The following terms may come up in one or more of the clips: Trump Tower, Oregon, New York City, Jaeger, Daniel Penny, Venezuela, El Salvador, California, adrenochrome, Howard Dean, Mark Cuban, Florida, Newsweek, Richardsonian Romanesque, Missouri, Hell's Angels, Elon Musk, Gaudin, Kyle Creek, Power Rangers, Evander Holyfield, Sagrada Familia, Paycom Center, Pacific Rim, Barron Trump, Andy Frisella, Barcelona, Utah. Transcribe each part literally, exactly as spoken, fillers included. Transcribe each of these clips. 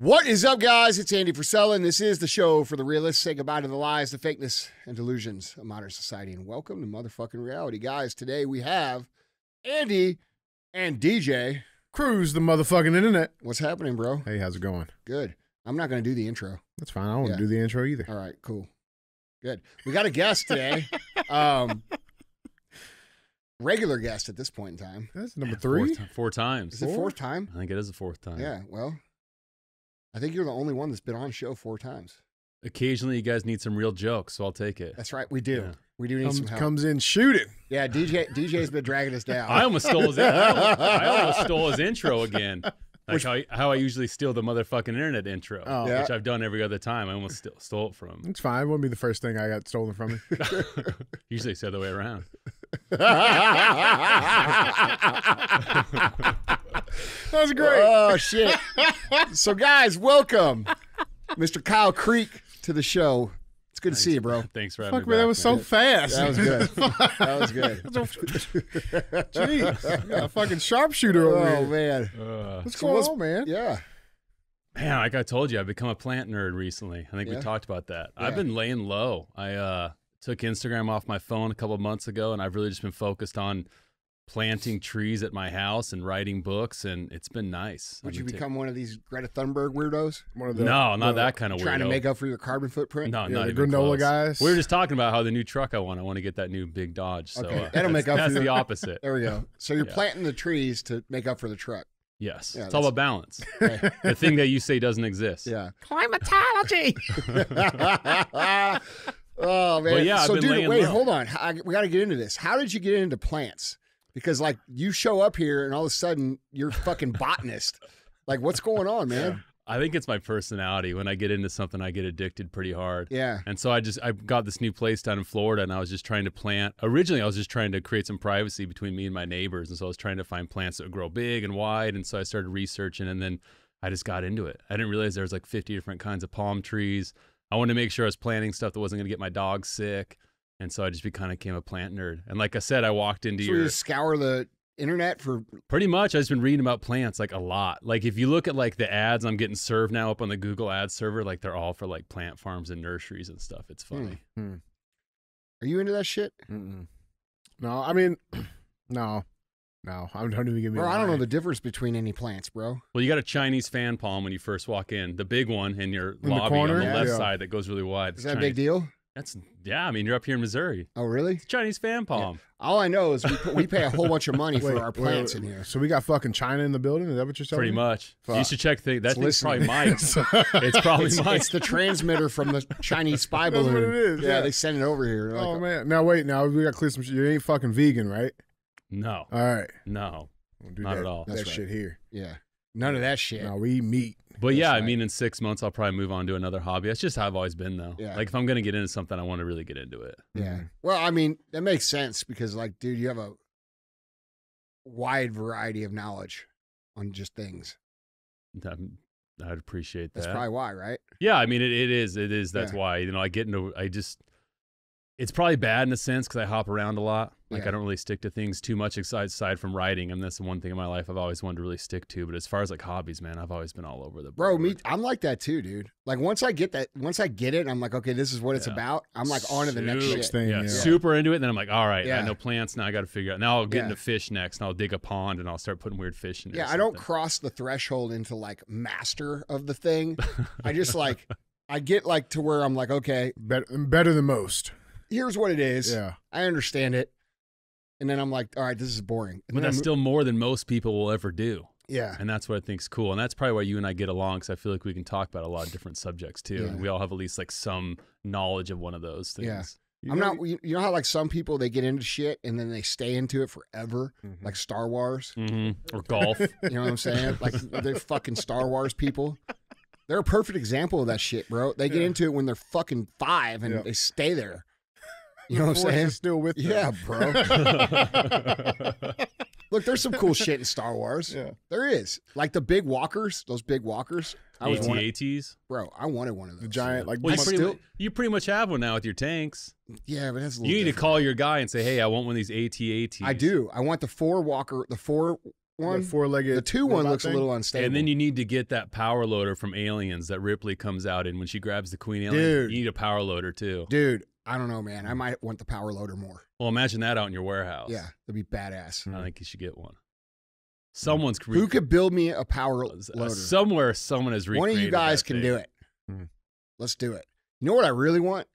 What is up, guys? It's Andy Frisella, and this is the show for the realists. Say goodbye to the lies, the fakeness, and delusions of modern society, and welcome to motherfucking reality. Guys, today we have Andy and D J. Cruise the motherfucking internet. What's happening, bro? Hey, how's it going? Good. I'm not going to do the intro. That's fine. I won't yeah. do the intro either. All right, cool. Good. We got a guest today. um... Regular guest at this point in time. That's number three. Four, four times. Is four? it fourth time? I think it is the fourth time. Yeah, well, I think you're the only one that's been on show four times. Occasionally, you guys need some real jokes, so I'll take it. That's right, we do. Yeah. We do need comes, some help. Comes in shooting. Yeah, D J, D J's been dragging us down. I almost stole his, I almost, I almost stole his intro again. Like which, how, I, how I usually steal the motherfucking internet intro, oh, which yeah. I've done every other time. I almost st stole it from. It's fine. It wouldn't be the first thing I got stolen from me. Usually it's the other way around. That was great. Oh, shit. So, guys, welcome Mister Kyle Creek to the show. It's good Thanks. to see you, bro. Thanks for having Fuck me. Back, that was man. so fast. That was good. That was good. Jeez. You got a fucking sharpshooter over here. Oh, man. Uh, What's so going on, man? Yeah. Man, like I told you, I've become a plant nerd recently. I think yeah. we talked about that. Yeah. I've been laying low. I uh, took Instagram off my phone a couple of months ago, and I've really just been focused on planting trees at my house and writing books, and it's been nice. Would you become one of these Greta Thunberg weirdos? One of the, no, not the, that kind of weirdo. Trying to make up for your carbon footprint? No, yeah, not the even granola close. guys. We were just talking about how the new truck I want. I want to get that new big Dodge. So okay. uh, that'll make up. That's for the opposite. There we go. So you're yeah. planting the trees to make up for the truck. Yes, yeah, it's all about balance. Right. The thing that you say doesn't exist. Yeah, climatology. Oh man. Well, yeah. So I've been dude, wait, low. hold on. I, we got to get into this. How did you get into plants? Because, like, you show up here, and all of a sudden, you're fucking botanist. Like, what's going on, man? I think it's my personality. When I get into something, I get addicted pretty hard. Yeah. And so I just, I got this new place down in Florida, and I was just trying to plant. Originally, I was just trying to create some privacy between me and my neighbors. And so I was trying to find plants that would grow big and wide. And so I started researching, and then I just got into it. I didn't realize there was, like, fifty different kinds of palm trees. I wanted to make sure I was planting stuff that wasn't going to get my dog sick. And so I just kind of became a plant nerd. And like I said, I walked into so your... So you scour the internet for... Pretty much. I've just been reading about plants like a lot. Like if you look at like the ads I'm getting served now up on the Google Ads server, like they're all for like plant farms and nurseries and stuff. It's funny. Mm-hmm. Are you into that shit? Mm-mm. No, I mean, no. No, I don't even give me. Bro, I don't know the difference between any plants, bro. Well, you got a Chinese fan palm when you first walk in. The big one in your in lobby the corner? on the yeah, left yeah. side that goes really wide. Is that Chinese. a big deal? That's, yeah, I mean, you're up here in Missouri. Oh, really? It's Chinese fan palm. Yeah. All I know is we, put, we pay a whole bunch of money wait, for our plants wait, wait, in here. So we got fucking China in the building? Is that what you're saying? Pretty much. Fuck. You should check. The, that thing's probably mine. It's probably it's, mine. It's the transmitter from the Chinese spy balloon. That's what it is. Yeah, yeah, they send it over here. Like, oh, man. Now, wait. Now, we got to clear some shit. You ain't fucking vegan, right? No. All right. No. We'll do Not that, at all. That's that right. shit here. Yeah. None of that shit. No, we eat meat. But yeah, I mean, in six months, I'll probably move on to another hobby. That's just how I've always been, though. Yeah. Like, if I'm going to get into something, I want to really get into it. Yeah. Well, I mean, that makes sense because, like, dude, you have a wide variety of knowledge on just things. Um, I'd appreciate that. That's probably why, right? Yeah, I mean, it, it is. It is. That's yeah. why. You know, I get into, I just, it's probably bad in a sense because I hop around a lot. Like, yeah. I don't really stick to things too much aside from writing. And that's the one thing in my life I've always wanted to really stick to. But as far as, like, hobbies, man, I've always been all over the board. Bro, me, I'm like that, too, dude. Like, once I get that, once I get it, I'm like, okay, this is what yeah. it's about. I'm, like, on to the next shit. Thing, yeah. yeah, super into it. And then I'm like, all right, yeah. I know plants. Now I got to figure out. Now I'll get yeah. into fish next. And I'll dig a pond. And I'll start putting weird fish in there. Yeah, I don't cross the threshold into, like, master of the thing. I just, like, I get, like, to where I'm like, okay. Better, better than most. Here's what it is. Yeah. I understand it. And then I'm like, all right, this is boring. And but that's I'm... still more than most people will ever do. Yeah. And that's what I think's cool. And that's probably why you and I get along, because I feel like we can talk about a lot of different subjects, too. Yeah. And we all have at least, like, some knowledge of one of those things. Yeah. You I'm know, not, you know how, like, some people, they get into shit, and then they stay into it forever, mm-hmm. like Star Wars? Mm-hmm. Or golf. You know what I'm saying? Like, they're fucking Star Wars people. They're a perfect example of that shit, bro. They get yeah. into it when they're fucking five, and yep. they stay there. You know what I'm saying? Still with them. Yeah, bro. Look, there's some cool shit in Star Wars. Yeah. There is. Like the big walkers, those big walkers. A T A Ts? Bro, I wanted one of those. The giant, like, well, you, pretty still... you pretty much have one now with your tanks. Yeah, but that's a little You need different. to call your guy and say, hey, I want one of these A T A Ts. I do. I want the four walker, the four one, the four-legged, the two one looks thing. a little unstable. And then you need to get that power loader from Aliens that Ripley comes out in when she grabs the Queen Alien. Dude, you need a power loader too. Dude, I don't know, man. I might want the power loader more. Well, imagine that out in your warehouse. Yeah, that'd be badass. I think you should get one. Someone's who could build me a power loader? Somewhere, someone has recreated. One of you guys can do it. Mm-hmm. Let's do it. You know what I really want?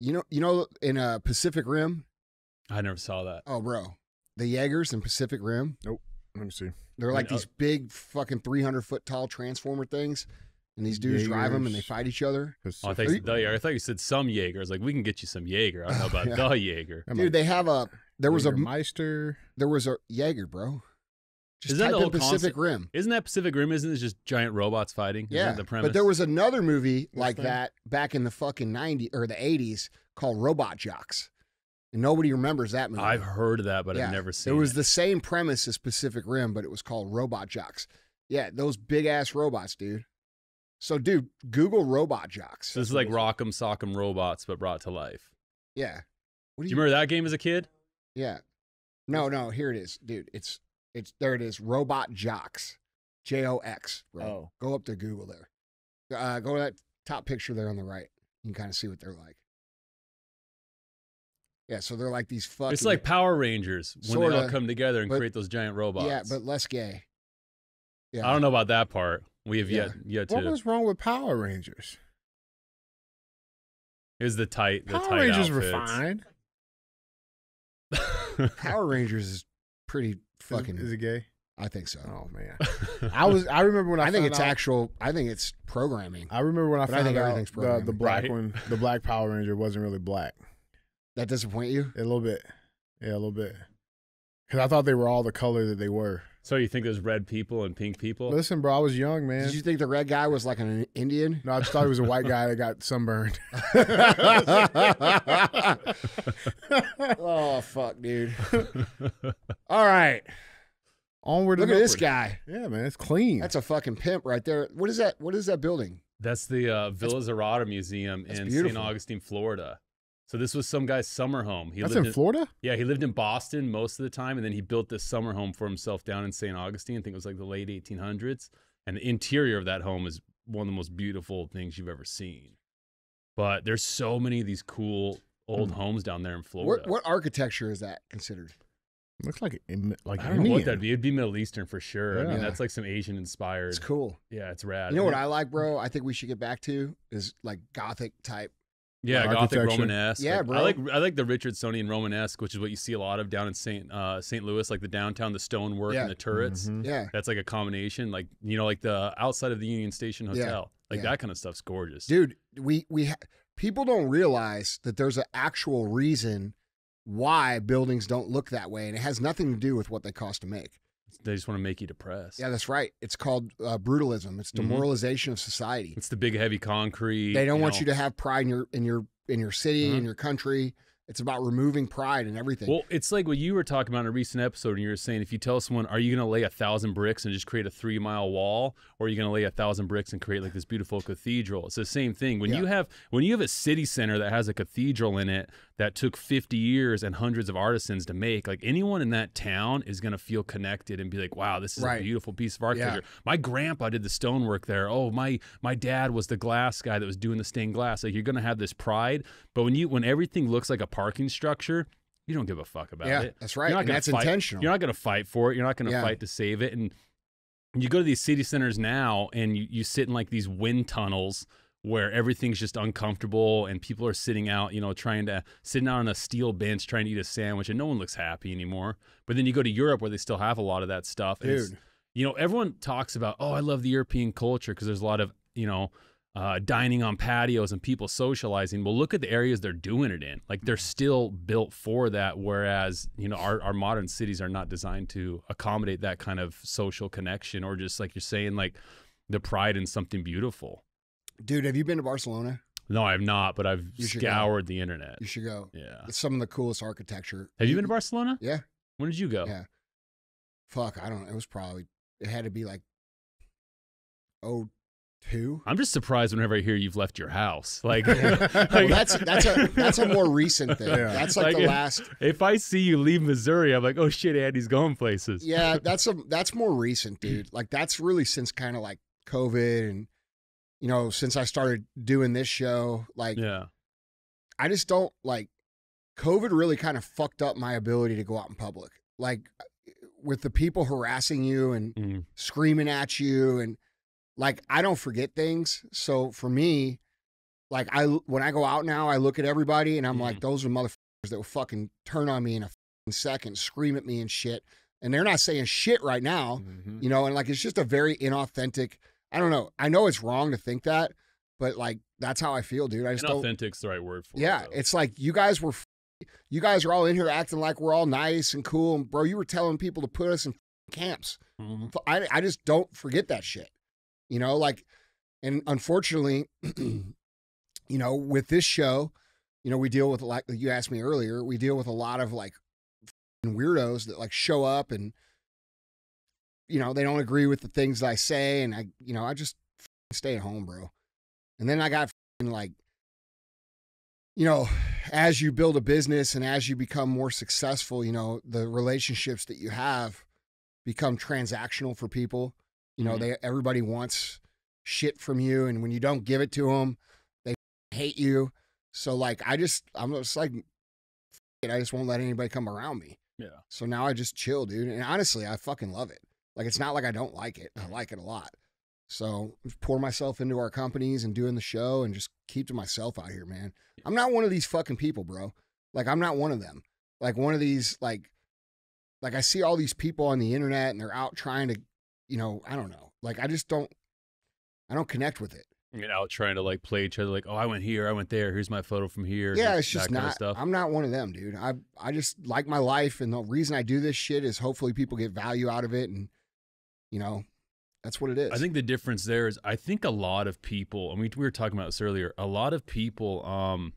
You know, you know, in uh, Pacific Rim. I never saw that. Oh, bro, the Jaegers in Pacific Rim. Nope. Let me see. They're like and, uh, these big fucking three hundred foot tall transformer things, and these dudes Jaegers. drive them and they fight each other. Oh, I, thought you, the, I thought you said some Jaeger. I was like, we can get you some Jaeger. I don't know about yeah. the Jaeger. Dude, they have a. There was Jaeger a Meister. There was a Jaeger, bro. Just isn't type that in Pacific concept? Rim? Isn't that Pacific Rim? Isn't it just giant robots fighting? Isn't yeah, the premise? But there was another movie like What's that thing? back in the fucking nineties or the eighties called Robot Jocks, and nobody remembers that movie. I've heard of that, but yeah. I've never seen it. It was the same premise as Pacific Rim, but it was called Robot Jocks. Yeah, those big ass robots, dude. So, dude, Google Robot Jocks. So this is like Rock'em Sock'em Robots, but brought to life. Yeah. What do you, do you remember that game as a kid? Yeah. No, no. Here it is, dude. It's. It's there. It is Robot Jocks, J O X. Bro. Oh, go up to Google there. Uh, go to that top picture there on the right. You can kind of see what they're like. Yeah, so they're like these fucking. It's like Power Rangers when sorta, they all come together and but, create those giant robots. Yeah, but less gay. Yeah, I don't know about that part. We have yeah. yet yet to. What was wrong with Power Rangers? It was the tight. The Power tight Rangers outfits. were fine. Power Rangers is pretty. Fucking is it gay? I think so. Oh man, I was. I remember when I. I think it's out, actual. I think it's programming. I remember when I. Found I think out everything's programming. The, the black right? one, the black Power Ranger wasn't really black. That disappoint you? A little bit. Yeah, a little bit. Because I thought they were all the color that they were. So you think there's red people and pink people? Listen, bro, I was young, man. Did you think the red guy was like an Indian? No, I just thought he was a white guy that got sunburned. Oh, fuck, dude. All right. Onward Look and at upward. This guy. Yeah, man, it's clean. That's a fucking pimp right there. What is that? What is that building? That's the uh, Villa Zorada Museum in Saint Augustine, Florida. So this was some guy's summer home. He That's lived in, in Florida? Yeah, he lived in Boston most of the time, and then he built this summer home for himself down in Saint Augustine. I think it was like the late eighteen hundreds. And the interior of that home is one of the most beautiful things you've ever seen. But there's so many of these cool old homes down there in Florida. What, what architecture is that considered? Looks like an, like I don't Indian. know what that'd be. It'd be Middle Eastern for sure. Yeah. I mean, that's like some Asian inspired. It's cool. Yeah, it's rad. You know what I like, bro? I think we should get back to is like Gothic type. Yeah, like Gothic Romanesque. Yeah, like, bro. I like I like the Richardsonian Romanesque, which is what you see a lot of down in Saint Uh, Saint Louis, like the downtown, the stonework yeah. and the turrets. Mm-hmm. Yeah, that's like a combination, like you know, like the outside of the Union Station Hotel, yeah. like yeah. that kind of stuff's gorgeous, dude. We we ha people don't realize that there's an actual reason why buildings don't look that way, and it has nothing to do with what they cost to make. They just want to make you depressed. Yeah, that's right. It's called uh, brutalism. It's demoralization mm-hmm. of society. It's the big, heavy concrete. They don't you want know. you to have pride in your in your in your city, mm-hmm. in your country. It's about removing pride and everything. Well, it's like what you were talking about in a recent episode, and you were saying, if you tell someone, are you going to lay a thousand bricks and just create a three-mile wall, or are you going to lay a thousand bricks and create like this beautiful cathedral? It's the same thing. When yeah. you have when you have a city center that has a cathedral in it that took fifty years and hundreds of artisans to make, like anyone in that town is going to feel connected and be like, wow, this is right. a beautiful piece of architecture. Yeah. My grandpa did the stonework there. Oh, my my dad was the glass guy that was doing the stained glass. Like you're going to have this pride, but when you when everything looks like a parking structure, you don't give a fuck about yeah, it. That's right. You're not and gonna that's fight. intentional. You're not going to fight for it. You're not going to yeah. fight to save it. And you go to these city centers now and you, you sit in like these wind tunnels where everything's just uncomfortable and people are sitting out, you know, trying to sitting out on a steel bench, trying to eat a sandwich, and no one looks happy anymore. But then you go to Europe where they still have a lot of that stuff. Dude. And it's, you know, everyone talks about, oh, I love the European culture because there's a lot of, you know, Uh, dining on patios and people socializing. Well, look at the areas they're doing it in. Like they're still built for that, whereas you know our, our modern cities are not designed to accommodate that kind of social connection or just like you're saying, like the pride in something beautiful. Dude, have you been to Barcelona? No, I have not, but I've scoured go. the internet. You should go. Yeah, it's some of the coolest architecture. Have you, you been to Barcelona? Yeah. When did you go? Yeah. Fuck, I don't know. It was probably it had to be like oh Who? I'm just surprised whenever I hear you've left your house. Like, yeah. Well, that's that's a that's a more recent thing. Yeah. That's like, like the if, last. If I see you leave Missouri, I'm like, oh shit, Andy's going places. Yeah, that's a that's more recent, dude. Like that's really since kind of like COVID and you know since I started doing this show. Like, yeah, I just don't like. COVID really kind of fucked up my ability to go out in public. Like with the people harassing you and mm. screaming at you and. Like, I don't forget things. So for me, like, I when I go out now, I look at everybody and I'm mm. like, those are motherfuckers that will fucking turn on me in a fucking second, scream at me and shit. And they're not saying shit right now, mm-hmm. you know? And, like, it's just a very inauthentic, I don't know. I know it's wrong to think that, but, like, that's how I feel, dude. I just inauthentic's the right word for yeah, it. Yeah, it's like you guys were, you guys are all in here acting like we're all nice and cool. And, bro, you were telling people to put us in camps. Mm-hmm. I, I just don't forget that shit. You know, like, and unfortunately, you know, with this show, you know, we deal with, like you asked me earlier, we deal with a lot of like weirdos that like show up and, you know, they don't agree with the things that I say. And I, you know, I just stay at home, bro. And then I got like, you know, as you build a business and as you become more successful, you know, the relationships that you have become transactional for people. You know, they everybody wants shit from you, and when you don't give it to them, they hate you. So, like, I just, I'm just like, it, I just won't let anybody come around me. Yeah. So now I just chill, dude. And honestly, I fucking love it. Like, it's not like I don't like it. I like it a lot. So pour myself into our companies and doing the show and just keep to myself out here, man. I'm not one of these fucking people, bro. Like, I'm not one of them. Like, one of these, like, like I see all these people on the internet and they're out trying to, you know, I don't know. Like, I just don't, I don't connect with it. You know, trying to, like, play each other, like, oh, I went here, I went there, here's my photo from here. Yeah, it's just not, stuff. I'm not one of them, dude. I I just like my life, and the reason I do this shit is hopefully people get value out of it, and, you know, that's what it is. I think the difference there is, I think a lot of people, I mean, we were talking about this earlier, a lot of people, um,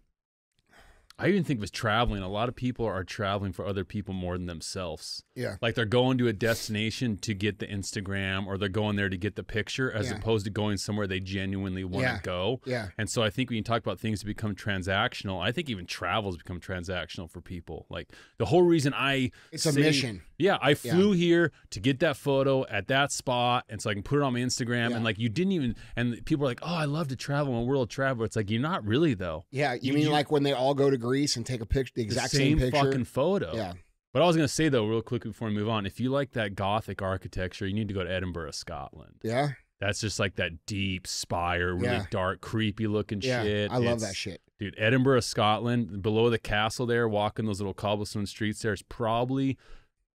I even think with traveling, a lot of people are traveling for other people more than themselves. Yeah. Like they're going to a destination to get the Instagram, or they're going there to get the picture, as yeah. opposed to going somewhere they genuinely want yeah. to go. Yeah. And so I think when you talk about things to become transactional, I think even travel has become transactional for people. Like the whole reason I- It's say, a mission. Yeah. I flew yeah. here to get that photo at that spot. And so I can put it on my Instagram. Yeah. And like you didn't even, and people are like, oh, I love to travel. I'm a world traveler. It's like, you're not really though. Yeah. You, you mean you, like when they all go to Greece and take a picture, the exact the same, same picture. Fucking photo. Yeah. But I was gonna say though, real quick before we move on, if you like that Gothic architecture, you need to go to Edinburgh, Scotland. Yeah. That's just like that deep spire, really yeah. dark, creepy looking yeah, shit. I love it's, that shit, dude. Edinburgh, Scotland, below the castle there, walking those little cobblestone streets there is probably,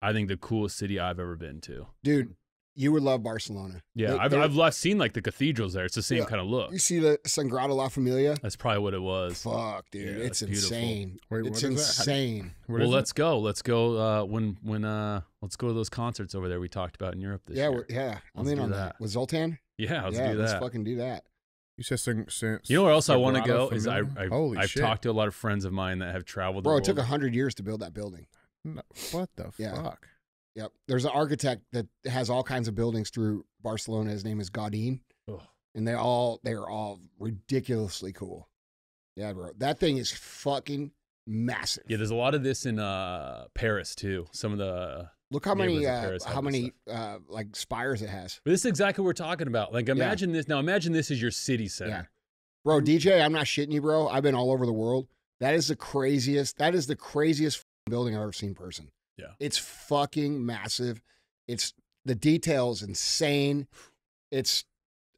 I think, the coolest city I've ever been to, dude. You would love Barcelona. Yeah, they, I've, I've left, seen like the cathedrals there. It's the same yeah. kind of look. You see the Sagrada La Familia? That's probably what it was. Fuck, dude. Yeah, it's insane. Wait, it's insane. That? Well, let's it? go. Let's go uh, when, when, uh, let's go to those concerts over there we talked about in Europe this yeah, year. Yeah, I'm in on that. that. With Zoltan? Yeah, let's yeah, do that. let's fucking do that. You said sing, sing, You know where else Sagrada I want to go Familia? is I, I, Holy I've shit. talked to a lot of friends of mine that have traveled Bro, the world. It took one hundred years to build that building. No, what the yeah. fuck? Yep. There's an architect that has all kinds of buildings through Barcelona. His name is Gaudin. Ugh. And they all, they are all ridiculously cool. Yeah, bro. That thing is fucking massive. Yeah. There's a lot of this in, uh, Paris too. Some of the, look how many, uh, how many, uh, like spires it has. But this is exactly what we're talking about. Like imagine yeah. this. Now imagine this is your city center. Yeah. Bro, D J, I'm not shitting you, bro. I've been all over the world. That is the craziest, that is the craziest building I've ever seen in person. Yeah. It's fucking massive. It's the details insane. It's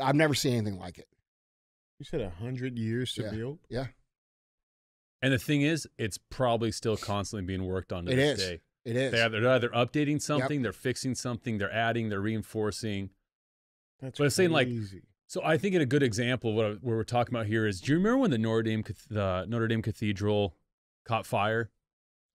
I've never seen anything like it. You said a hundred years to yeah. build? Yeah. And the thing is, it's probably still constantly being worked on to it this is. day. It is. They have, they're either updating something, yep. they're fixing something, they're adding, they're reinforcing. That's what I'm saying. Like, so I think in a good example of what, I, what we're talking about here is, do you remember when the Notre Dame the Notre Dame Cathedral caught fire?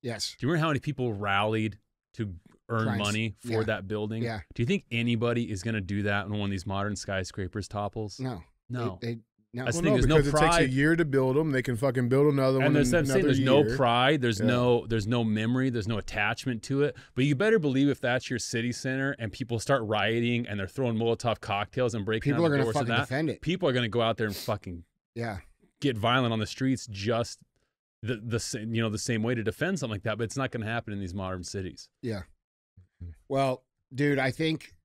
Yes. Do you remember how many people rallied to earn Price. money for yeah. that building? Yeah. Do you think anybody is going to do that when one of these modern skyscrapers topples? No. No. They, they, Now, well, no, there's because no pride. It takes a year to build them. They can fucking build another and one. There's, another there's year. no pride. There's yeah. no. There's no memory. There's no attachment to it. But you better believe if that's your city center and people start rioting and they're throwing Molotov cocktails and breaking people down are the gonna fucking that, defend it. People are going to go out there and fucking yeah get violent on the streets just the the you know the same way to defend something like that. But it's not going to happen in these modern cities. Yeah. Well, dude, I think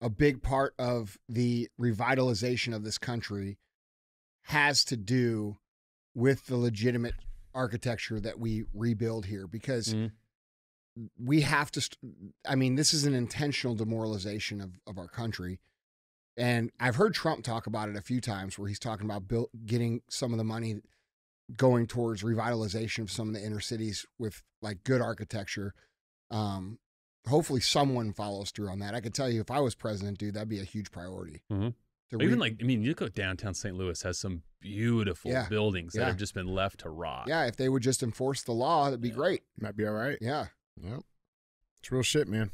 a big part of the revitalization of this country has to do with the legitimate architecture that we rebuild here, because mm. we have to, I mean, this is an intentional demoralization of, of our country. And I've heard Trump talk about it a few times where he's talking about build, getting some of the money going towards revitalization of some of the inner cities with like good architecture. Um, hopefully someone follows through on that. I could tell you if I was president, dude, that'd be a huge priority. Mm-hmm. Even like, I mean, you look downtown Saint Louis has some beautiful yeah. buildings that yeah. have just been left to rot. Yeah, if they would just enforce the law, that'd be yeah. great. That'd be all right. Yeah. Yep. It's real shit, man.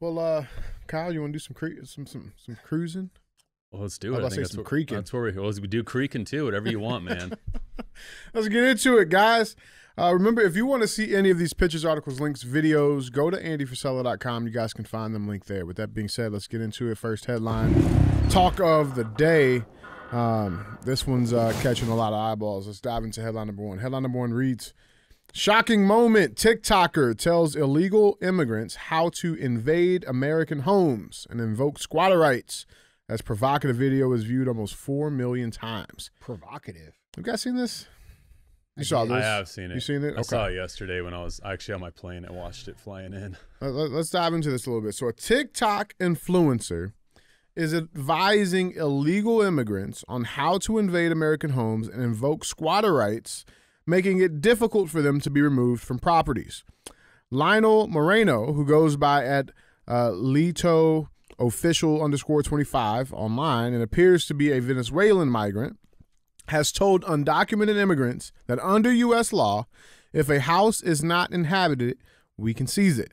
Well, uh, Kyle, you want to do some cru some some some cruising? Well, let's do it. I, I think that's some creaking. That's where we, well, we do creaking too. Whatever you want, man. Let's get into it, guys. Uh, remember, if you want to see any of these pictures, articles, links, videos, go to andy frisella dot com. You guys can find them linked there. With that being said, let's get into it. First headline, talk of the day. Um, this one's uh, catching a lot of eyeballs. Let's dive into headline number one. Headline number one reads, shocking moment, TikToker tells illegal immigrants how to invade American homes and invoke squatter rights. As provocative video is viewed almost four million times. Provocative. You guys seen this? You I saw did. this? I have seen it. You seen it? Okay. I saw it yesterday when I was actually on my plane. I watched it flying in. Let's dive into this a little bit. So a TikTok influencer is advising illegal immigrants on how to invade American homes and invoke squatter rights, making it difficult for them to be removed from properties. Lionel Moreno, who goes by at uh, Lito Official underscore twenty-five online and appears to be a Venezuelan migrant, has told undocumented immigrants that under U S law, if a house is not inhabited, we can seize it.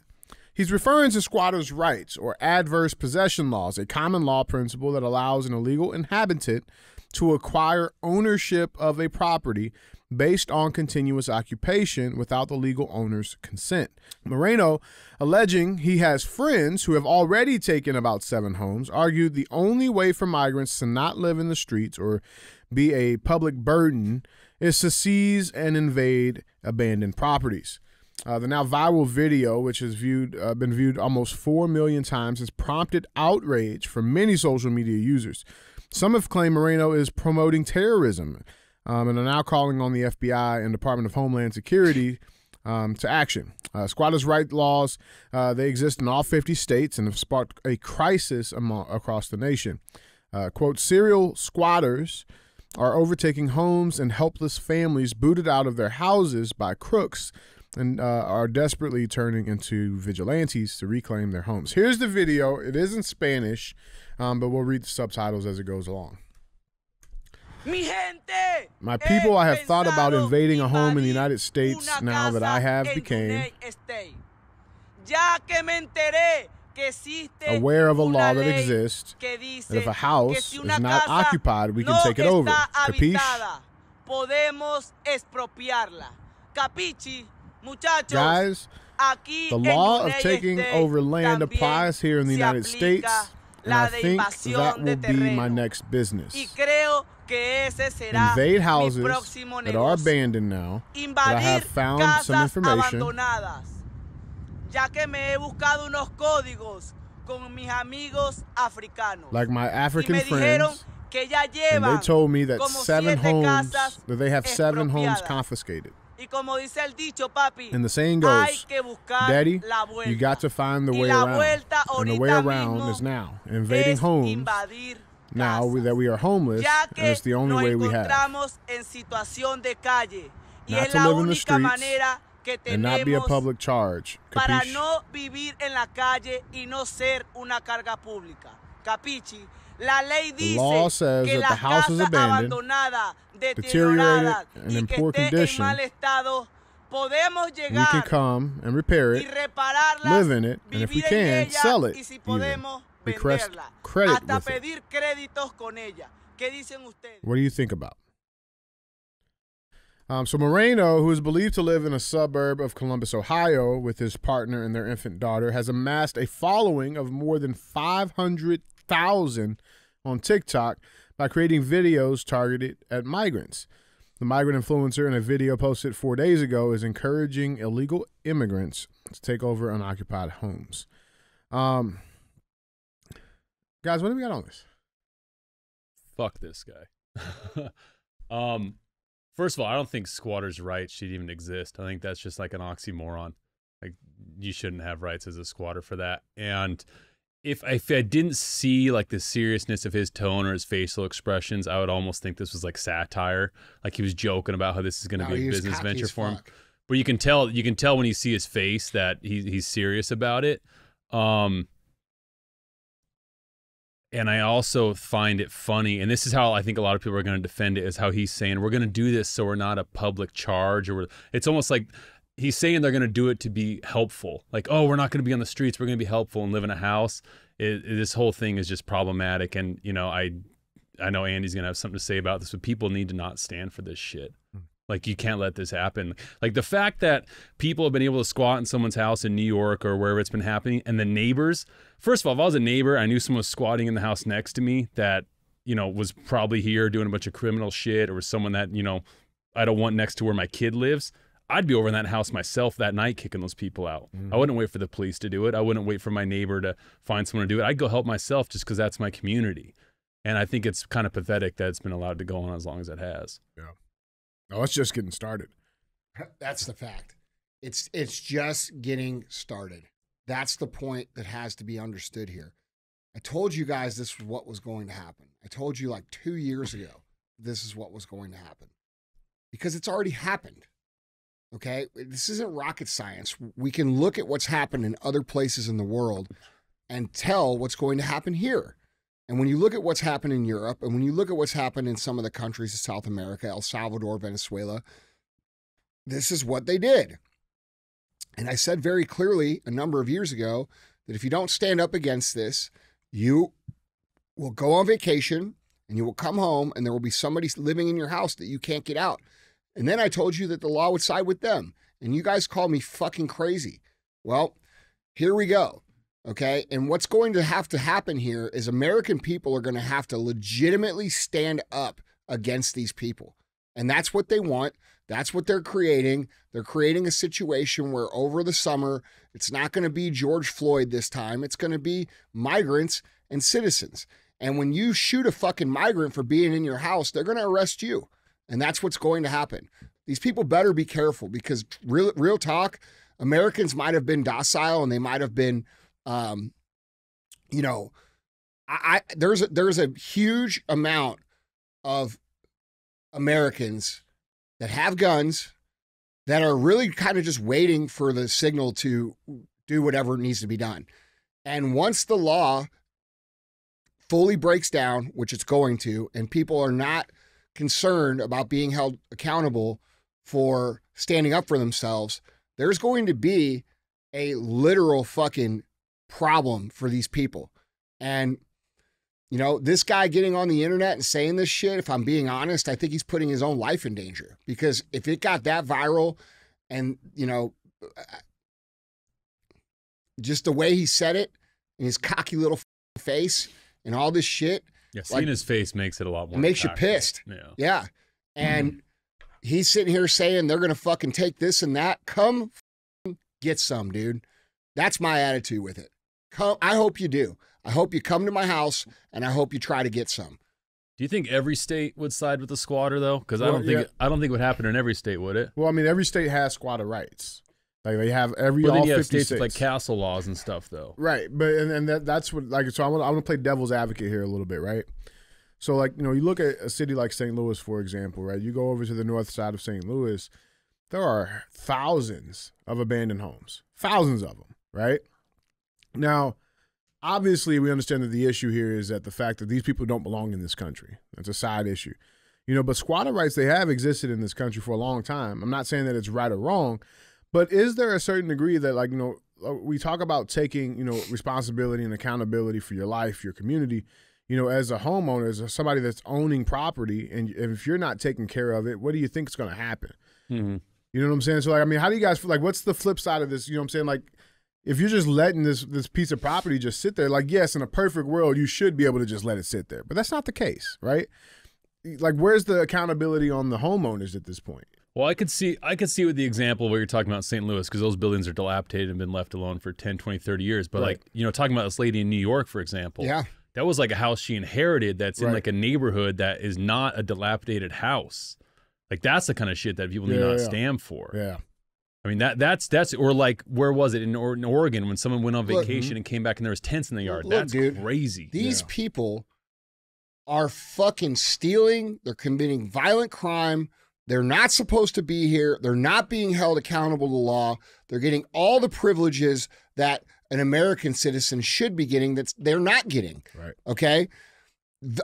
He's referring to squatters' rights or adverse possession laws, a common law principle that allows an illegal inhabitant to acquire ownership of a property based on continuous occupation without the legal owner's consent. Moreno, alleging he has friends who have already taken about seven homes, argued the only way for migrants to not live in the streets or be a public burden is to seize and invade abandoned properties. Uh, the now viral video, which has viewed, uh, been viewed almost four million times, has prompted outrage from many social media users. Some have claimed Moreno is promoting terrorism um, and are now calling on the F B I and Department of Homeland Security um, to action. Uh, squatters' rights laws, uh, they exist in all fifty states and have sparked a crisis among, across the nation. Uh, quote, serial squatters are overtaking homes and helpless families booted out of their houses by crooks and uh, are desperately turning into vigilantes to reclaim their homes. Here's the video. It is in Spanish, um, but we'll read the subtitles as it goes along. Mi gente, my people, I have thought about invading a home in the United States now that I have became aware of a law that exists, that if a house is not occupied, we can take it over. Capiche? Guys, the law of taking over land applies here in the United States, and I think that will be my next business. Invade houses that are abandoned now, but I have found some information. Like my African friends, and they told me that seven homes, that they have seven homes confiscated. And the saying goes, Daddy, you got to find the way around. And the way around is now. Invading homes now that we are homeless, and it's the only way we have. Not to live in the streets and not be a public charge. Capiche? The law says that the house is abandoned, deteriorated, and in poor condition. We can come and repair it, live in it, and if we can, sell it, even request credit with it. What do you think about? Um, so Moreno, who is believed to live in a suburb of Columbus, Ohio, with his partner and their infant daughter, has amassed a following of more than five hundred thousand on TikTok by creating videos targeted at migrants. The migrant influencer, in a video posted four days ago, is encouraging illegal immigrants to take over unoccupied homes. Um, guys, what do we got on this? Fuck this guy. um, first of all, I don't think squatters' rights should even exist. I think that's just like an oxymoron. Like, you shouldn't have rights as a squatter for that. And if I, if I didn't see like the seriousness of his tone or his facial expressions, I would almost think this was like satire. Like he was joking about how this is going to no, be a business venture for him. But you can tell, you can tell when you see his face that he, he's serious about it. Um, and I also find it funny, and this is how I think a lot of people are going to defend it, is how he's saying, we're going to do this so we're not a public charge. Or we're, it's almost like he's saying they're going to do it to be helpful. Like, oh, we're not going to be on the streets. We're going to be helpful and live in a house. It, it, this whole thing is just problematic. And, you know, I I know Andy's going to have something to say about this, but people need to not stand for this shit. Like, you can't let this happen. Like, the fact that people have been able to squat in someone's house in New York or wherever it's been happening, and the neighbors, first of all, if I was a neighbor, I knew someone was squatting in the house next to me that, you know, was probably here doing a bunch of criminal shit, or was someone that, you know, I don't want next to where my kid lives, I'd be over in that house myself that night kicking those people out. Mm-hmm. I wouldn't wait for the police to do it. I wouldn't wait for my neighbor to find someone to do it. I'd go help myself just because that's my community. And I think it's kind of pathetic that it's been allowed to go on as long as it has. Yeah. Oh, it's just getting started. That's the fact. It's it's just getting started. That's the point that has to be understood here. I told you guys this was what was going to happen. I told you like two years ago, this is what was going to happen. Because it's already happened. Okay? This isn't rocket science. We can look at what's happened in other places in the world and tell what's going to happen here. And when you look at what's happened in Europe, and when you look at what's happened in some of the countries of South America, El Salvador, Venezuela, this is what they did. And I said very clearly a number of years ago that if you don't stand up against this, you will go on vacation and you will come home and there will be somebody living in your house that you can't get out. And then I told you that the law would side with them. And you guys called me fucking crazy. Well, here we go. Okay, and what's going to have to happen here is American people are going to have to legitimately stand up against these people. And that's what they want. That's what they're creating. They're creating a situation where over the summer, it's not going to be George Floyd this time. It's going to be migrants and citizens. And when you shoot a fucking migrant for being in your house, they're going to arrest you. And that's what's going to happen. These people better be careful, because real, real talk, Americans might have been docile and they might have been... Um, you know, I, I there's a, there's a huge amount of Americans that have guns that are really kind of just waiting for the signal to do whatever needs to be done. And once the law fully breaks down, which it's going to, and people are not concerned about being held accountable for standing up for themselves, there's going to be a literal fucking problem for these people. And you know, this guy getting on the internet and saying this shit, if I'm being honest, I think he's putting his own life in danger, because if it got that viral, and you know, just the way he said it and his cocky little face and all this shit, yeah, seeing like, his face makes it a lot more, it makes impactful. You pissed. Yeah, yeah. And mm-hmm. he's sitting here saying they're gonna fucking take this and that. Come get some, dude. That's my attitude with it. Come, I hope you do. I hope you come to my house, and I hope you try to get some. Do you think every state would side with the squatter, though? Because well, I don't think yeah. it, I don't think it would happen in every state, would it? Well, I mean, every state has squatter rights. Like they have every well, all then you have fifty states, states with like castle laws and stuff, though. Right, but and, and that, that's what like. So I want I want to play devil's advocate here a little bit, right? So like you know, you look at a city like Saint Louis, for example, right? You go over to the north side of Saint Louis, there are thousands of abandoned homes, thousands of them, right? Now, obviously, we understand that the issue here is that the fact that these people don't belong in this country. That's a side issue. You know, but squatter rights, they have existed in this country for a long time. I'm not saying that it's right or wrong, but is there a certain degree that, like, you know, we talk about taking, you know, responsibility and accountability for your life, your community. you know, as a homeowner, as somebody that's owning property, and if you're not taking care of it, what do you think is going to happen? Mm-hmm. You know what I'm saying? So, like, I mean, how do you guys feel? Like, what's the flip side of this? You know what I'm saying? Like, if you're just letting this this piece of property just sit there, like, yes, in a perfect world, you should be able to just let it sit there. But that's not the case, right? Like, where's the accountability on the homeowners at this point? Well, I could see I could see with the example where you're talking about Saint Louis, because those buildings are dilapidated and been left alone for ten, twenty, thirty years. But, right. like, you know, talking about this lady in New York, for example. Yeah. That was like a house she inherited that's in right. like a neighborhood that is not a dilapidated house. Like, that's the kind of shit that people yeah, do not yeah. stand for. Yeah. I mean, that that's, that's, or like, where was it? In, or, in Oregon, when someone went on vacation look, and came back and there was tents in the yard. Look, that's dude, crazy. These yeah. people are fucking stealing. They're committing violent crime. They're not supposed to be here. They're not being held accountable to law. They're getting all the privileges that an American citizen should be getting that they're not getting. Right. Okay?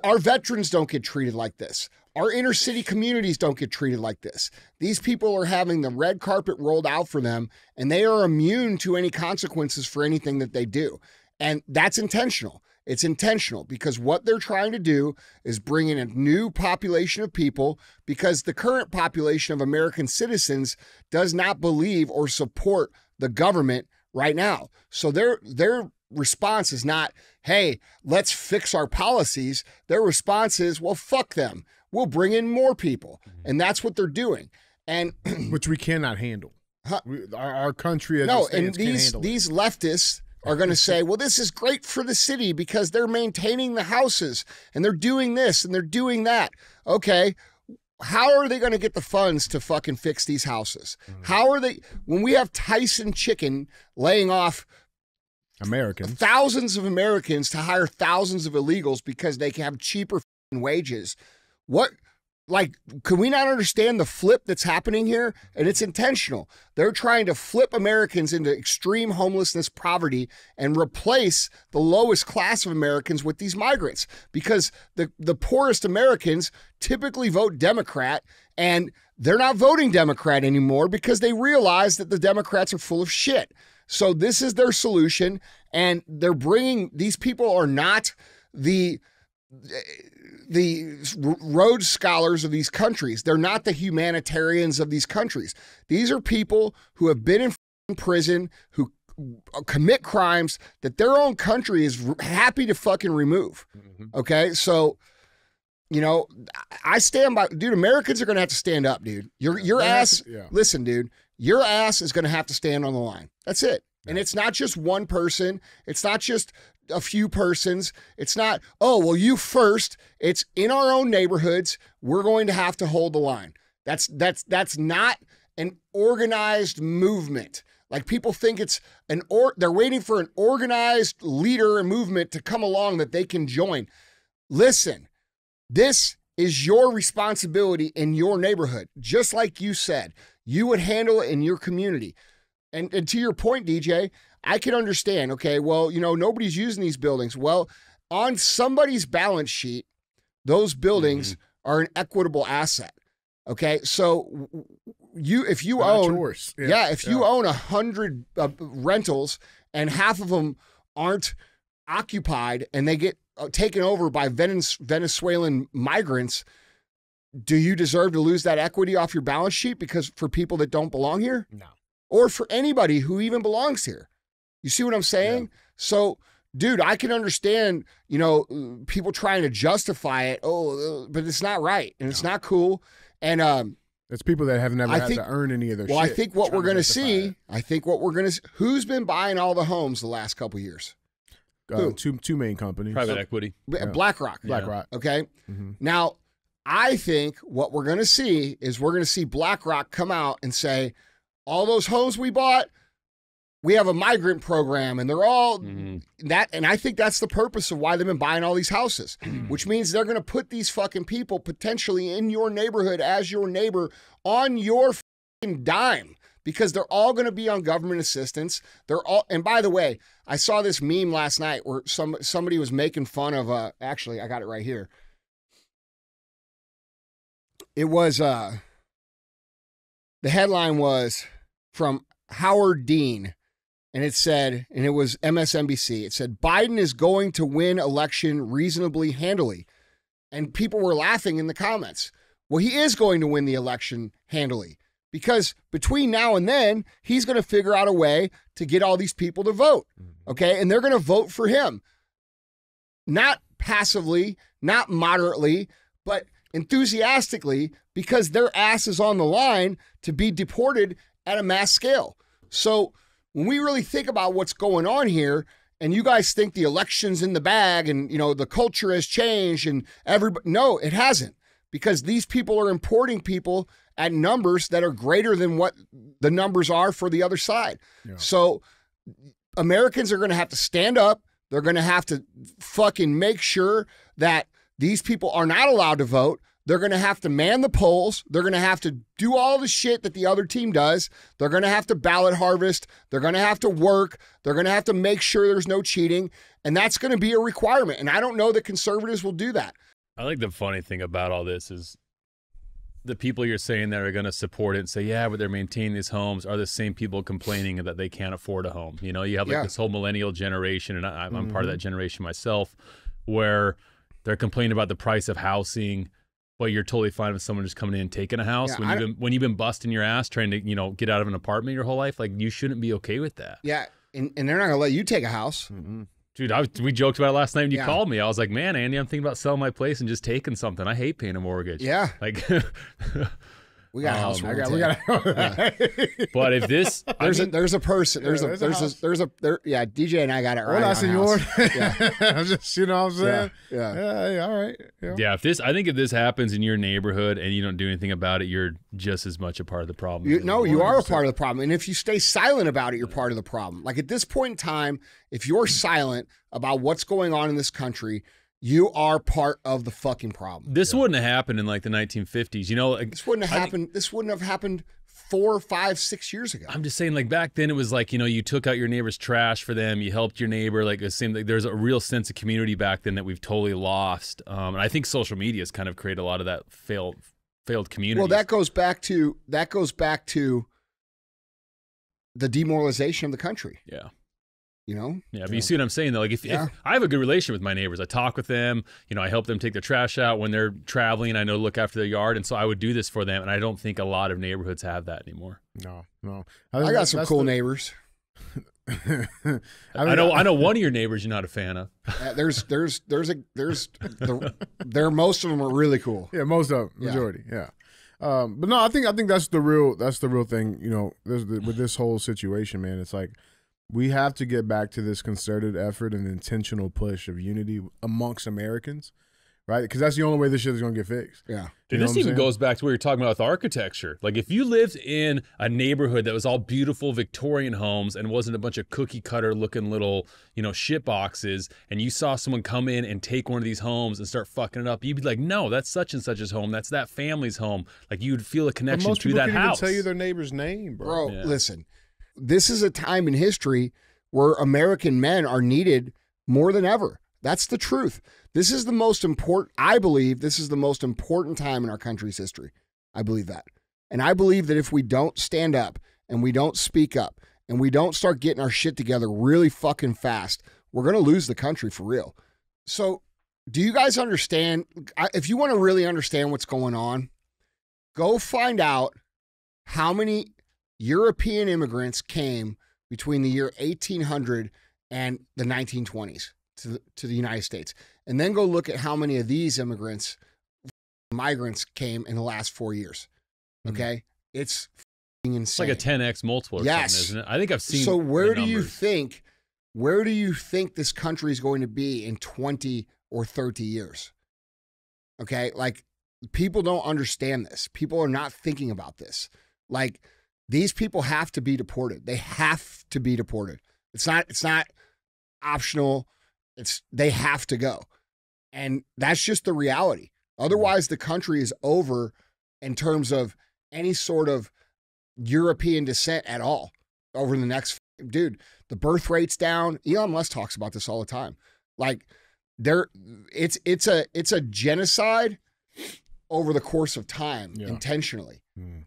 Our veterans don't get treated like this. Our inner city communities don't get treated like this. These people are having the red carpet rolled out for them, and they are immune to any consequences for anything that they do. And that's intentional. It's intentional, because what they're trying to do is bring in a new population of people, because the current population of American citizens does not believe or support the government right now. So they're they're response is not, hey, let's fix our policies. Their response is, well, fuck them. We'll bring in more people. And that's what they're doing. And which we cannot handle. Huh? We, our, our country as no, and these these leftists are going to say, well, this is great for the city because they're maintaining the houses and they're doing this and they're doing that. Okay, how are they going to get the funds to fucking fix these houses? Mm-hmm. How are they, when we have Tyson Chicken laying off Americans, thousands of Americans to hire thousands of illegals because they can have cheaper wages. What, like, can we not understand the flip that's happening here? And it's intentional. They're trying to flip Americans into extreme homelessness, poverty, and replace the lowest class of Americans with these migrants, because the, the poorest Americans typically vote Democrat, and they're not voting Democrat anymore because they realize that the Democrats are full of shit. So this is their solution, and they're bringing, these people are not the the Rhodes scholars of these countries. They're not the humanitarians of these countries. These are people who have been in prison, who commit crimes that their own country is happy to fucking remove. Mm-hmm. Okay, so, you know, I stand by, dude, Americans are going to have to stand up, dude. Your, your ass, yeah. listen, dude. Your ass is going to have to stand on the line. That's it. And it's not just one person. It's not just a few persons. It's not, oh, well, you first. It's in our own neighborhoods. We're going to have to hold the line. That's that's that's not an organized movement. Like, people think it's an or they're waiting for an organized leader and movement to come along that they can join. Listen, this is your responsibility in your neighborhood. Just like you said, you would handle it in your community. And, and to your point, D J, I can understand, okay, well, you know, nobody's using these buildings. Well, on somebody's balance sheet, those buildings mm-hmm. are an equitable asset, okay? So you, if you Not own, yours. Yeah, yeah, if yeah. you own a hundred uh, rentals and half of them aren't occupied and they get uh, taken over by Venez- Venezuelan migrants, do you deserve to lose that equity off your balance sheet because for people that don't belong here? No. Or for anybody who even belongs here. You see what I'm saying? Yeah. So, dude, I can understand, you know, people trying to justify it. Oh, but it's not right. And no. it's not cool. And um, it's people that have never I had think, to earn any of their well, shit. Well, I think what we're going to see, it. I think what we're going to who's been buying all the homes the last couple of years? Uh, who? Two, two main companies. Private so, equity. Yeah. BlackRock. BlackRock. Yeah. Okay. Mm-hmm. Now, I think what we're going to see is we're going to see BlackRock come out and say, all those homes we bought, we have a migrant program, and they're all mm-hmm. that. And I think that's the purpose of why they've been buying all these houses, which means they're going to put these fucking people potentially in your neighborhood as your neighbor on your fucking dime, because they're all going to be on government assistance. They're all. And by the way, I saw this meme last night where some somebody was making fun of. Uh, actually, I got it right here. It was uh, the headline was from Howard Dean, and it said, and it was M S N B C, it said, Biden is going to win election reasonably handily. And people were laughing in the comments. Well, he is going to win the election handily, because between now and then, he's going to figure out a way to get all these people to vote, okay? And they're going to vote for him. Not passively, not moderately, but enthusiastically, because their ass is on the line to be deported at a mass scale. So when we really think about what's going on here, and you guys think the election's in the bag and, you know, the culture has changed and everybody, no, it hasn't, because these people are importing people at numbers that are greater than what the numbers are for the other side. Yeah. So Americans are going to have to stand up. They're going to have to fucking make sure that these people are not allowed to vote. They're going to have to man the polls. They're going to have to do all the shit that the other team does. They're going to have to ballot harvest. They're going to have to work. They're going to have to make sure there's no cheating. And that's going to be a requirement. And I don't know that conservatives will do that. I think the funny thing about all this is the people you're saying that are going to support it and say, yeah, but they're maintaining these homes are the same people complaining that they can't afford a home. You know, you have like yeah. this whole millennial generation, and I, I'm mm-hmm. part of that generation myself, where they're complaining about the price of housing, but you're totally fine with someone just coming in and taking a house yeah, when, you've been, when you've been busting your ass trying to, you know, get out of an apartment your whole life. Like, you shouldn't be okay with that. Yeah, and, and they're not going to let you take a house. Mm-hmm. Dude, I was, we joked about it last night when you yeah. called me. I was like, man, Andy, I'm thinking about selling my place and just taking something. I hate paying a mortgage. Yeah. Like, we got a house. Um, I got, we got a yeah. But if this, there's I mean, a, there's a person, there's yeah, a, there's a, there's a, there, yeah, D J and I got it right. Hola, senor. Yeah. I'm just, you know what I'm saying? Yeah. Yeah. yeah, yeah all right. Yeah. yeah. If this, I think if this happens in your neighborhood and you don't do anything about it, you're just as much a part of the problem. You, no, you are a part of the problem. And if you stay silent about it, you're part of the problem. Like, at this point in time, if you're silent about what's going on in this country, you are part of the fucking problem. This yeah. wouldn't have happened in like the nineteen fifties. You know, like, this wouldn't have I happened. Think, this wouldn't have happened four, five, six years ago. I'm just saying, like, back then it was like, you know, you took out your neighbor's trash for them. You helped your neighbor. Like, it seemed like there's a real sense of community back then that we've totally lost. Um, and I think social media has kind of created a lot of that failed, failed community. Well, that goes back to that goes back to the demoralization of the country. Yeah. You know? Yeah, but you see what I'm saying, though? Like, if, yeah. if I have a good relationship with my neighbors, I talk with them, you know, I help them take their trash out when they're traveling, I know to look after their yard, and so I would do this for them, and I don't think a lot of neighborhoods have that anymore. No, no. I, I got some cool the... neighbors. I, mean, I know I know one of your neighbors you're not a fan of. uh, there's, there's, there's, a, there's, the, there, most of them are really cool. Yeah, most of them, majority, yeah. yeah. Um, but no, I think, I think that's the real, that's the real thing, you know, there's the, with this whole situation, man, it's like, we have to get back to this concerted effort and intentional push of unity amongst Americans, right? Because that's the only way this shit is going to get fixed. Yeah. Dude, this even goes back to what you're talking about with architecture. Like, if you lived in a neighborhood that was all beautiful Victorian homes and wasn't a bunch of cookie cutter looking little, you know, shit boxes, and you saw someone come in and take one of these homes and start fucking it up, you'd be like, no, that's such and such's home. That's that family's home. Like, you'd feel a connection to that house. Most people can't even tell you their neighbor's name, bro. Bro, yeah. listen. This is a time in history where American men are needed more than ever. That's the truth. This is the most important, I believe this is the most important time in our country's history. I believe that. And I believe that if we don't stand up and we don't speak up and we don't start getting our shit together really fucking fast, we're going to lose the country for real. So do you guys understand? If you want to really understand what's going on, go find out how many European immigrants came between the year eighteen hundred and the nineteen twenties to the, to the United States. And then go look at how many of these immigrants, migrants came in the last four years. Okay. Mm-hmm. It's insane. It's like a ten X multiple or yes. something, isn't it? I think I've seen So where do you think, where do you think this country is going to be in twenty or thirty years? Okay. Like, people don't understand this. People are not thinking about this. Like, these people have to be deported. They have to be deported. It's not, it's not optional. It's, they have to go. And that's just the reality. Otherwise, the country is over in terms of any sort of European descent at all over the next, dude, the birth rate's down. Elon Musk talks about this all the time. Like, there it's, it's a, it's a genocide over the course of time yeah. intentionally. Mm.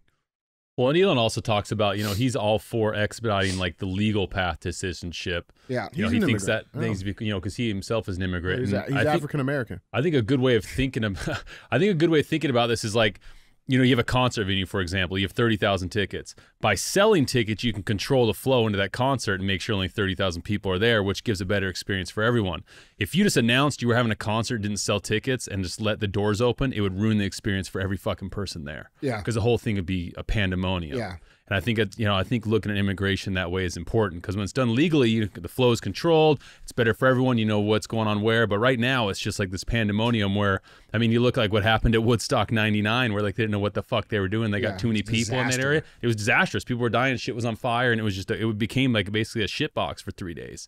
Well, and Elon also talks about, you know, he's all for expediting like the legal path to citizenship. Yeah, you know, he thinks that things, you know, because he himself is an immigrant. He's, he's African American. I think a good way of thinking about, I think a good way of thinking about this is like, you know, you have a concert venue, for example. You have thirty thousand tickets. By selling tickets, you can control the flow into that concert and make sure only thirty thousand people are there, which gives a better experience for everyone. If you just announced you were having a concert, didn't sell tickets, and just let the doors open, it would ruin the experience for every fucking person there. Yeah, because the whole thing would be a pandemonium. Yeah, and I think it's, you know, I think looking at immigration that way is important, because when it's done legally, you, the flow is controlled. It's better for everyone. You know what's going on where. But right now, it's just like this pandemonium where, I mean, you look like what happened at Woodstock ninety-nine, where like they know what the fuck they were doing. They yeah, got too many people disaster. in that area. It was disastrous. People were dying, shit was on fire, and it was just a, it became like basically a shit box for three days,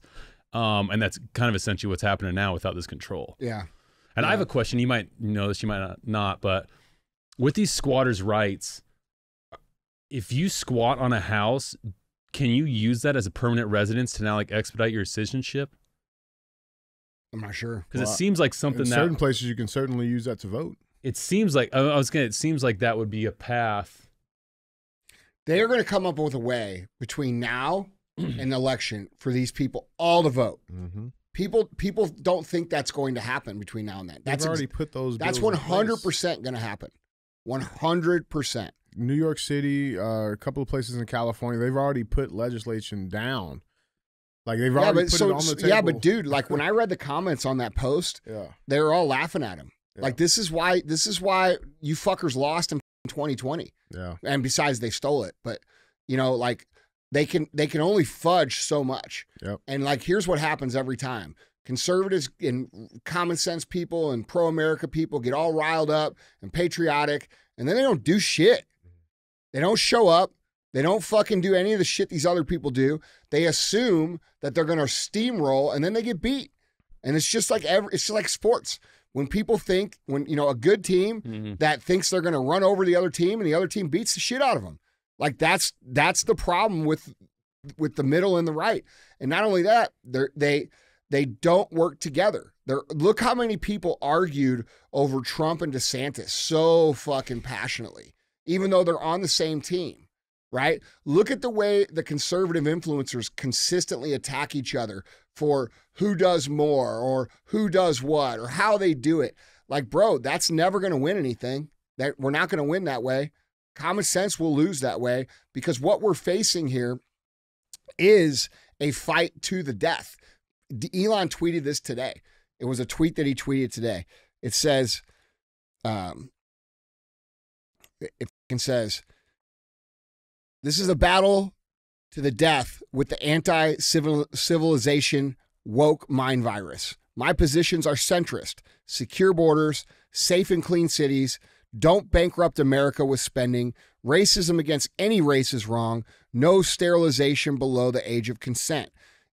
um and that's kind of essentially what's happening now without this control. Yeah. And yeah. I have a question. You might know this, you might not, not but with these squatters rights, if you squat on a house, can you use that as a permanent residence to now like expedite your citizenship? I'm not sure, because well, it seems like something in that certain places you can certainly use that to vote. It seems like, I was gonna, it seems like that would be a path. They are going to come up with a way between now and the election for these people all to vote. Mm-hmm. People, people don't think that's going to happen between now and then. That's They've already put those. That's one hundred percent going to happen. one hundred percent. New York City, uh, a couple of places in California, they've already put legislation down. Like they've yeah, already but, put so, it on the table. Yeah, but dude, like when I read the comments on that post, yeah, they were all laughing at him. Yeah. Like this is why this is why you fuckers lost in twenty twenty. Yeah. And besides, they stole it. But you know, like they can they can only fudge so much. Yep. And like here's what happens every time: conservatives and common sense people and pro-America people get all riled up and patriotic, and then they don't do shit. They don't show up. They don't fucking do any of the shit these other people do. They assume that they're gonna steamroll, and then they get beat. And it's just like every, it's just like sports. When people think, when, you know, a good team mm-hmm. that thinks they're going to run over the other team and the other team beats the shit out of them. Like that's, that's the problem with, with the middle and the right. And not only that, they, they, they don't work together. They're, look how many people argued over Trump and DeSantis so fucking passionately, even though they're on the same team, right? Look at the way the conservative influencers consistently attack each other for who does more or who does what or how they do it. Like, bro, that's never going to win anything. That we're not going to win that way. Common sense will lose that way, because what we're facing here is a fight to the death. Elon tweeted this today. It was a tweet that he tweeted today. It says, um, it says, this is a battle to the death with the anti-civil civilization woke mind virus. My positions are centrist, secure borders, safe and clean cities, don't bankrupt America with spending, racism against any race is wrong, no sterilization below the age of consent.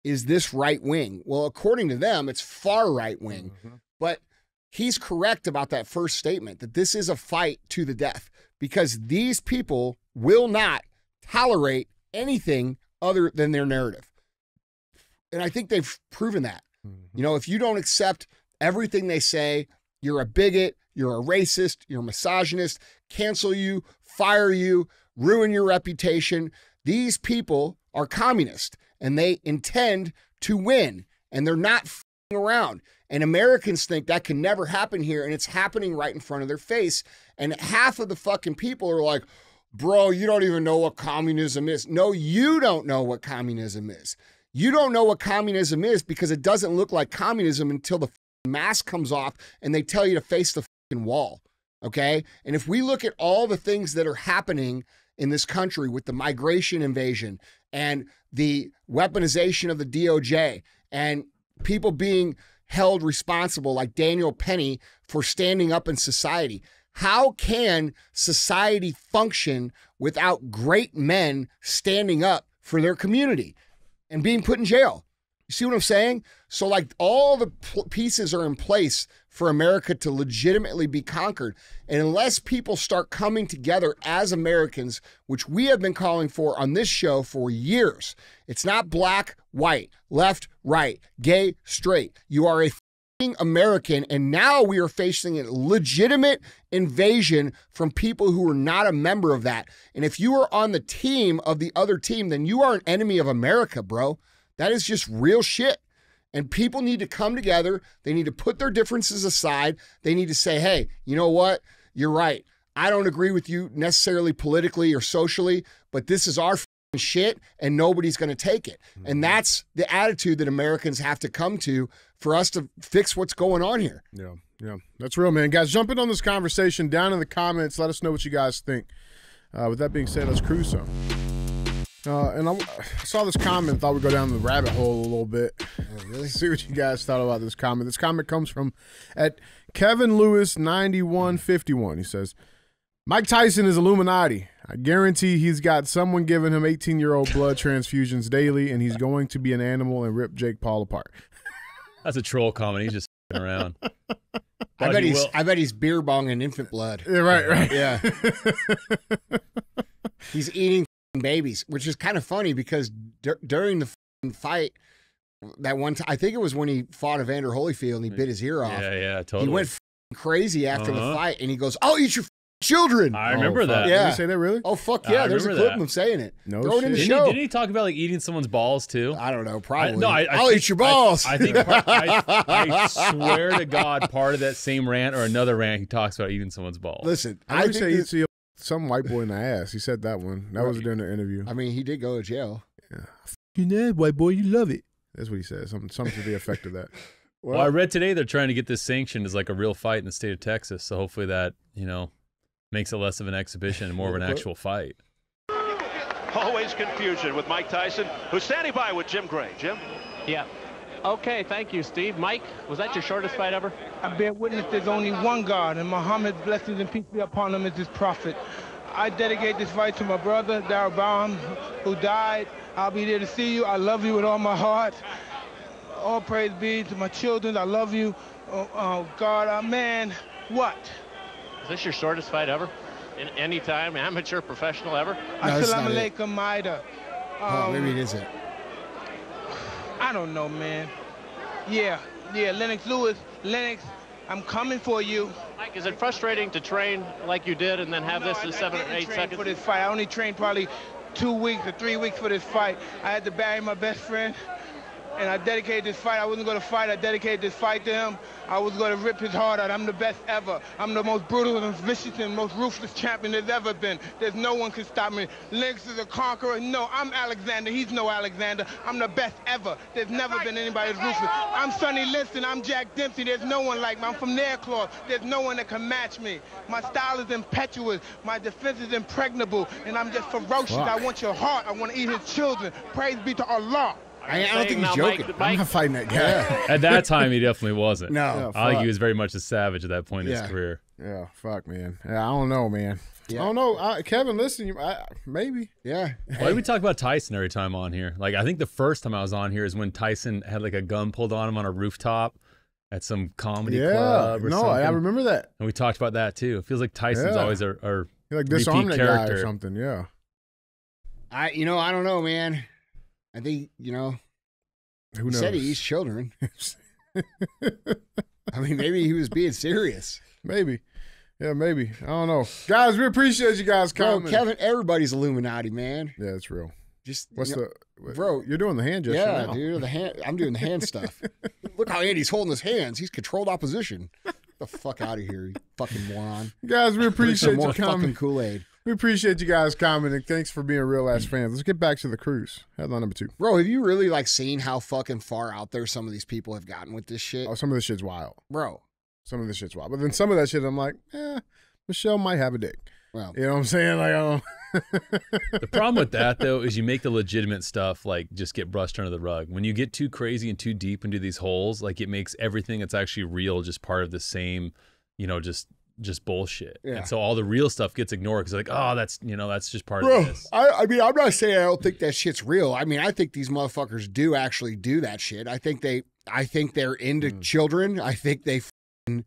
Is this right wing? Well, according to them, it's far right wing. Mm-hmm. But he's correct about that first statement, that this is a fight to the death, because these people will not tolerate anything other than their narrative. And I think they've proven that. Mm-hmm. You know, if you don't accept everything they say, you're a bigot, you're a racist, you're a misogynist, cancel you, fire you, ruin your reputation. These people are communist and they intend to win, and they're not f***ing around. And Americans think that can never happen here, and it's happening right in front of their face. And half of the fucking people are like, bro, you don't even know what communism is. No, you don't know what communism is. You don't know what communism is because it doesn't look like communism until the mask comes off and they tell you to face the wall, okay? And if we look at all the things that are happening in this country with the migration invasion and the weaponization of the D O J and people being held responsible like Daniel Penny for standing up in society, how can society function without great men standing up for their community and being put in jail? You see what I'm saying? So like all the pieces are in place for America to legitimately be conquered. And unless people start coming together as Americans, which we have been calling for on this show for years, it's not black, white, left, right, gay, straight. You are a American, and now we are facing a legitimate invasion from people who are not a member of that. And if you are on the team of the other team, then you are an enemy of America, bro. That is just real shit. And people need to come together. They need to put their differences aside. They need to say, hey, you know what? You're right. I don't agree with you necessarily politically or socially, but this is our shit and nobody's going to take it. Mm-hmm. And that's the attitude that Americans have to come to for us to fix what's going on here. Yeah, yeah. That's real, man. Guys, jump in on this conversation down in the comments. Let us know what you guys think. Uh, with that being said, let's cruise some. Uh, and I, I saw this comment, thought we'd go down the rabbit hole a little bit. Oh, really? See what you guys thought about this comment. This comment comes from at Kevin Lewis ninety-one fifty-one. He says, Mike Tyson is Illuminati. I guarantee he's got someone giving him eighteen-year-old blood transfusions daily, and he's going to be an animal and rip Jake Paul apart. That's a troll comment. He's just around. But I bet he he's will. I bet he's beer bonging infant blood. Yeah, right, right. Yeah. He's eating babies, which is kind of funny because dur during the fight, that one time, I think it was when he fought Evander Holyfield and he bit his ear off. Yeah, yeah, totally. He went crazy after uh-huh. the fight, and he goes, "I'll eat your children." I remember oh, that. Yeah. Did he say that really? Oh, fuck yeah. I There's a clip that. of him saying it. No Throw shit. It in the didn't show. He, didn't he talk about like eating someone's balls too? I don't know. Probably. I, no, I, I I'll think, eat your balls. I, I think part, I, I swear to God, part of that same rant or another rant, he talks about eating someone's balls. Listen, I, I say this, he, some white boy in the ass. He said that one. That right. was during the interview. I mean, he did go to jail. Yeah. You know, white boy, you love it. That's what he said. Something, something to the effect of that. Well, well, I read today they're trying to get this sanctioned as like a real fight in the state of Texas. So hopefully that, you know, makes it less of an exhibition and more of an actual fight. Always confusion with Mike Tyson, who's standing by with Jim Gray. Jim? Yeah. Okay, thank you, Steve. Mike, was that your shortest fight ever? I bear witness there's only one God, and Muhammad's blessings and peace be upon him is his prophet. I dedicate this fight to my brother, Darabam, who died. I'll be there to see you. I love you with all my heart. All praise be to my children. I love you. Oh, oh God, oh, man, what? Is this your shortest fight ever? In any time, amateur, professional, ever? No, Assalamu alaikum, Maida. Um, oh, maybe it isn't. I don't know, man. Yeah, yeah, Lennox Lewis. Lennox, I'm coming for you. Mike, is it frustrating to train like you did and then have no, this in seven or eight seconds? For this fight. I only trained probably two weeks or three weeks for this fight. I had to bury my best friend, and I dedicated this fight. I wasn't going to fight. I dedicated this fight to him. I was going to rip his heart out. I'm the best ever. I'm the most brutal and vicious and most ruthless champion there's ever been. There's no one can stop me. Lennox is a conqueror. No, I'm Alexander. He's no Alexander. I'm the best ever. There's never been anybody as ruthless. I'm Sonny Liston. I'm Jack Dempsey. There's no one like me. I'm from Nairclaw. There's no one that can match me. My style is impetuous. My defense is impregnable. And I'm just ferocious. Fuck. I want your heart. I want to eat his children. Praise be to Allah. I, I don't think he's joking. Mike, Mike. I'm not fighting that guy. Yeah. At that time, he definitely wasn't. No. I think he was very much a savage at that point in yeah. his career. Yeah, fuck, man. Yeah, I don't know, man. Yeah. I don't know. I, Kevin, listen, you, I, maybe. Yeah. Why do we talk about Tyson every time on here? Like, I think the first time I was on here is when Tyson had, like, a gun pulled on him on a rooftop at some comedy yeah. club or no, something. No, I remember that. And we talked about that, too. It feels like Tyson's yeah. always our, our like disarmed that guy or something, yeah. I, you know, I don't know, man. I think, you know, who knows? Said he eats children. I mean, maybe he was being serious. Maybe. Yeah, maybe. I don't know. Guys, we appreciate you guys coming. Bro, Kevin, everybody's Illuminati, man. Yeah, it's real. Just what's you know, the bro? You're doing the hand gesture. Yeah, now. dude. The hand. I'm doing the hand stuff. Look how Andy's holding his hands. He's controlled opposition. Get the fuck out of here, you fucking moron. Guys, we appreciate you coming. Kool Aid. We appreciate you guys commenting. Thanks for being real ass fans. Let's get back to the cruise. Headline number two. Bro, have you really like seen how fucking far out there some of these people have gotten with this shit? Oh, some of this shit's wild. Bro. Some of this shit's wild. But then some of that shit, I'm like, eh, Michelle might have a dick. Well, you know what I'm saying? Like, I don't... The problem with that, though, is you make the legitimate stuff, like, just get brushed under the rug. When you get too crazy and too deep into these holes, like, it makes everything that's actually real just part of the same, you know, just... just bullshit. Yeah. And so all the real stuff gets ignored because like, oh, that's, you know, that's just part Bro, of this. I, I mean, I'm not saying I don't think that shit's real. I mean, I think these motherfuckers do actually do that shit. I think they, I think they're into mm. children. I think they f***ing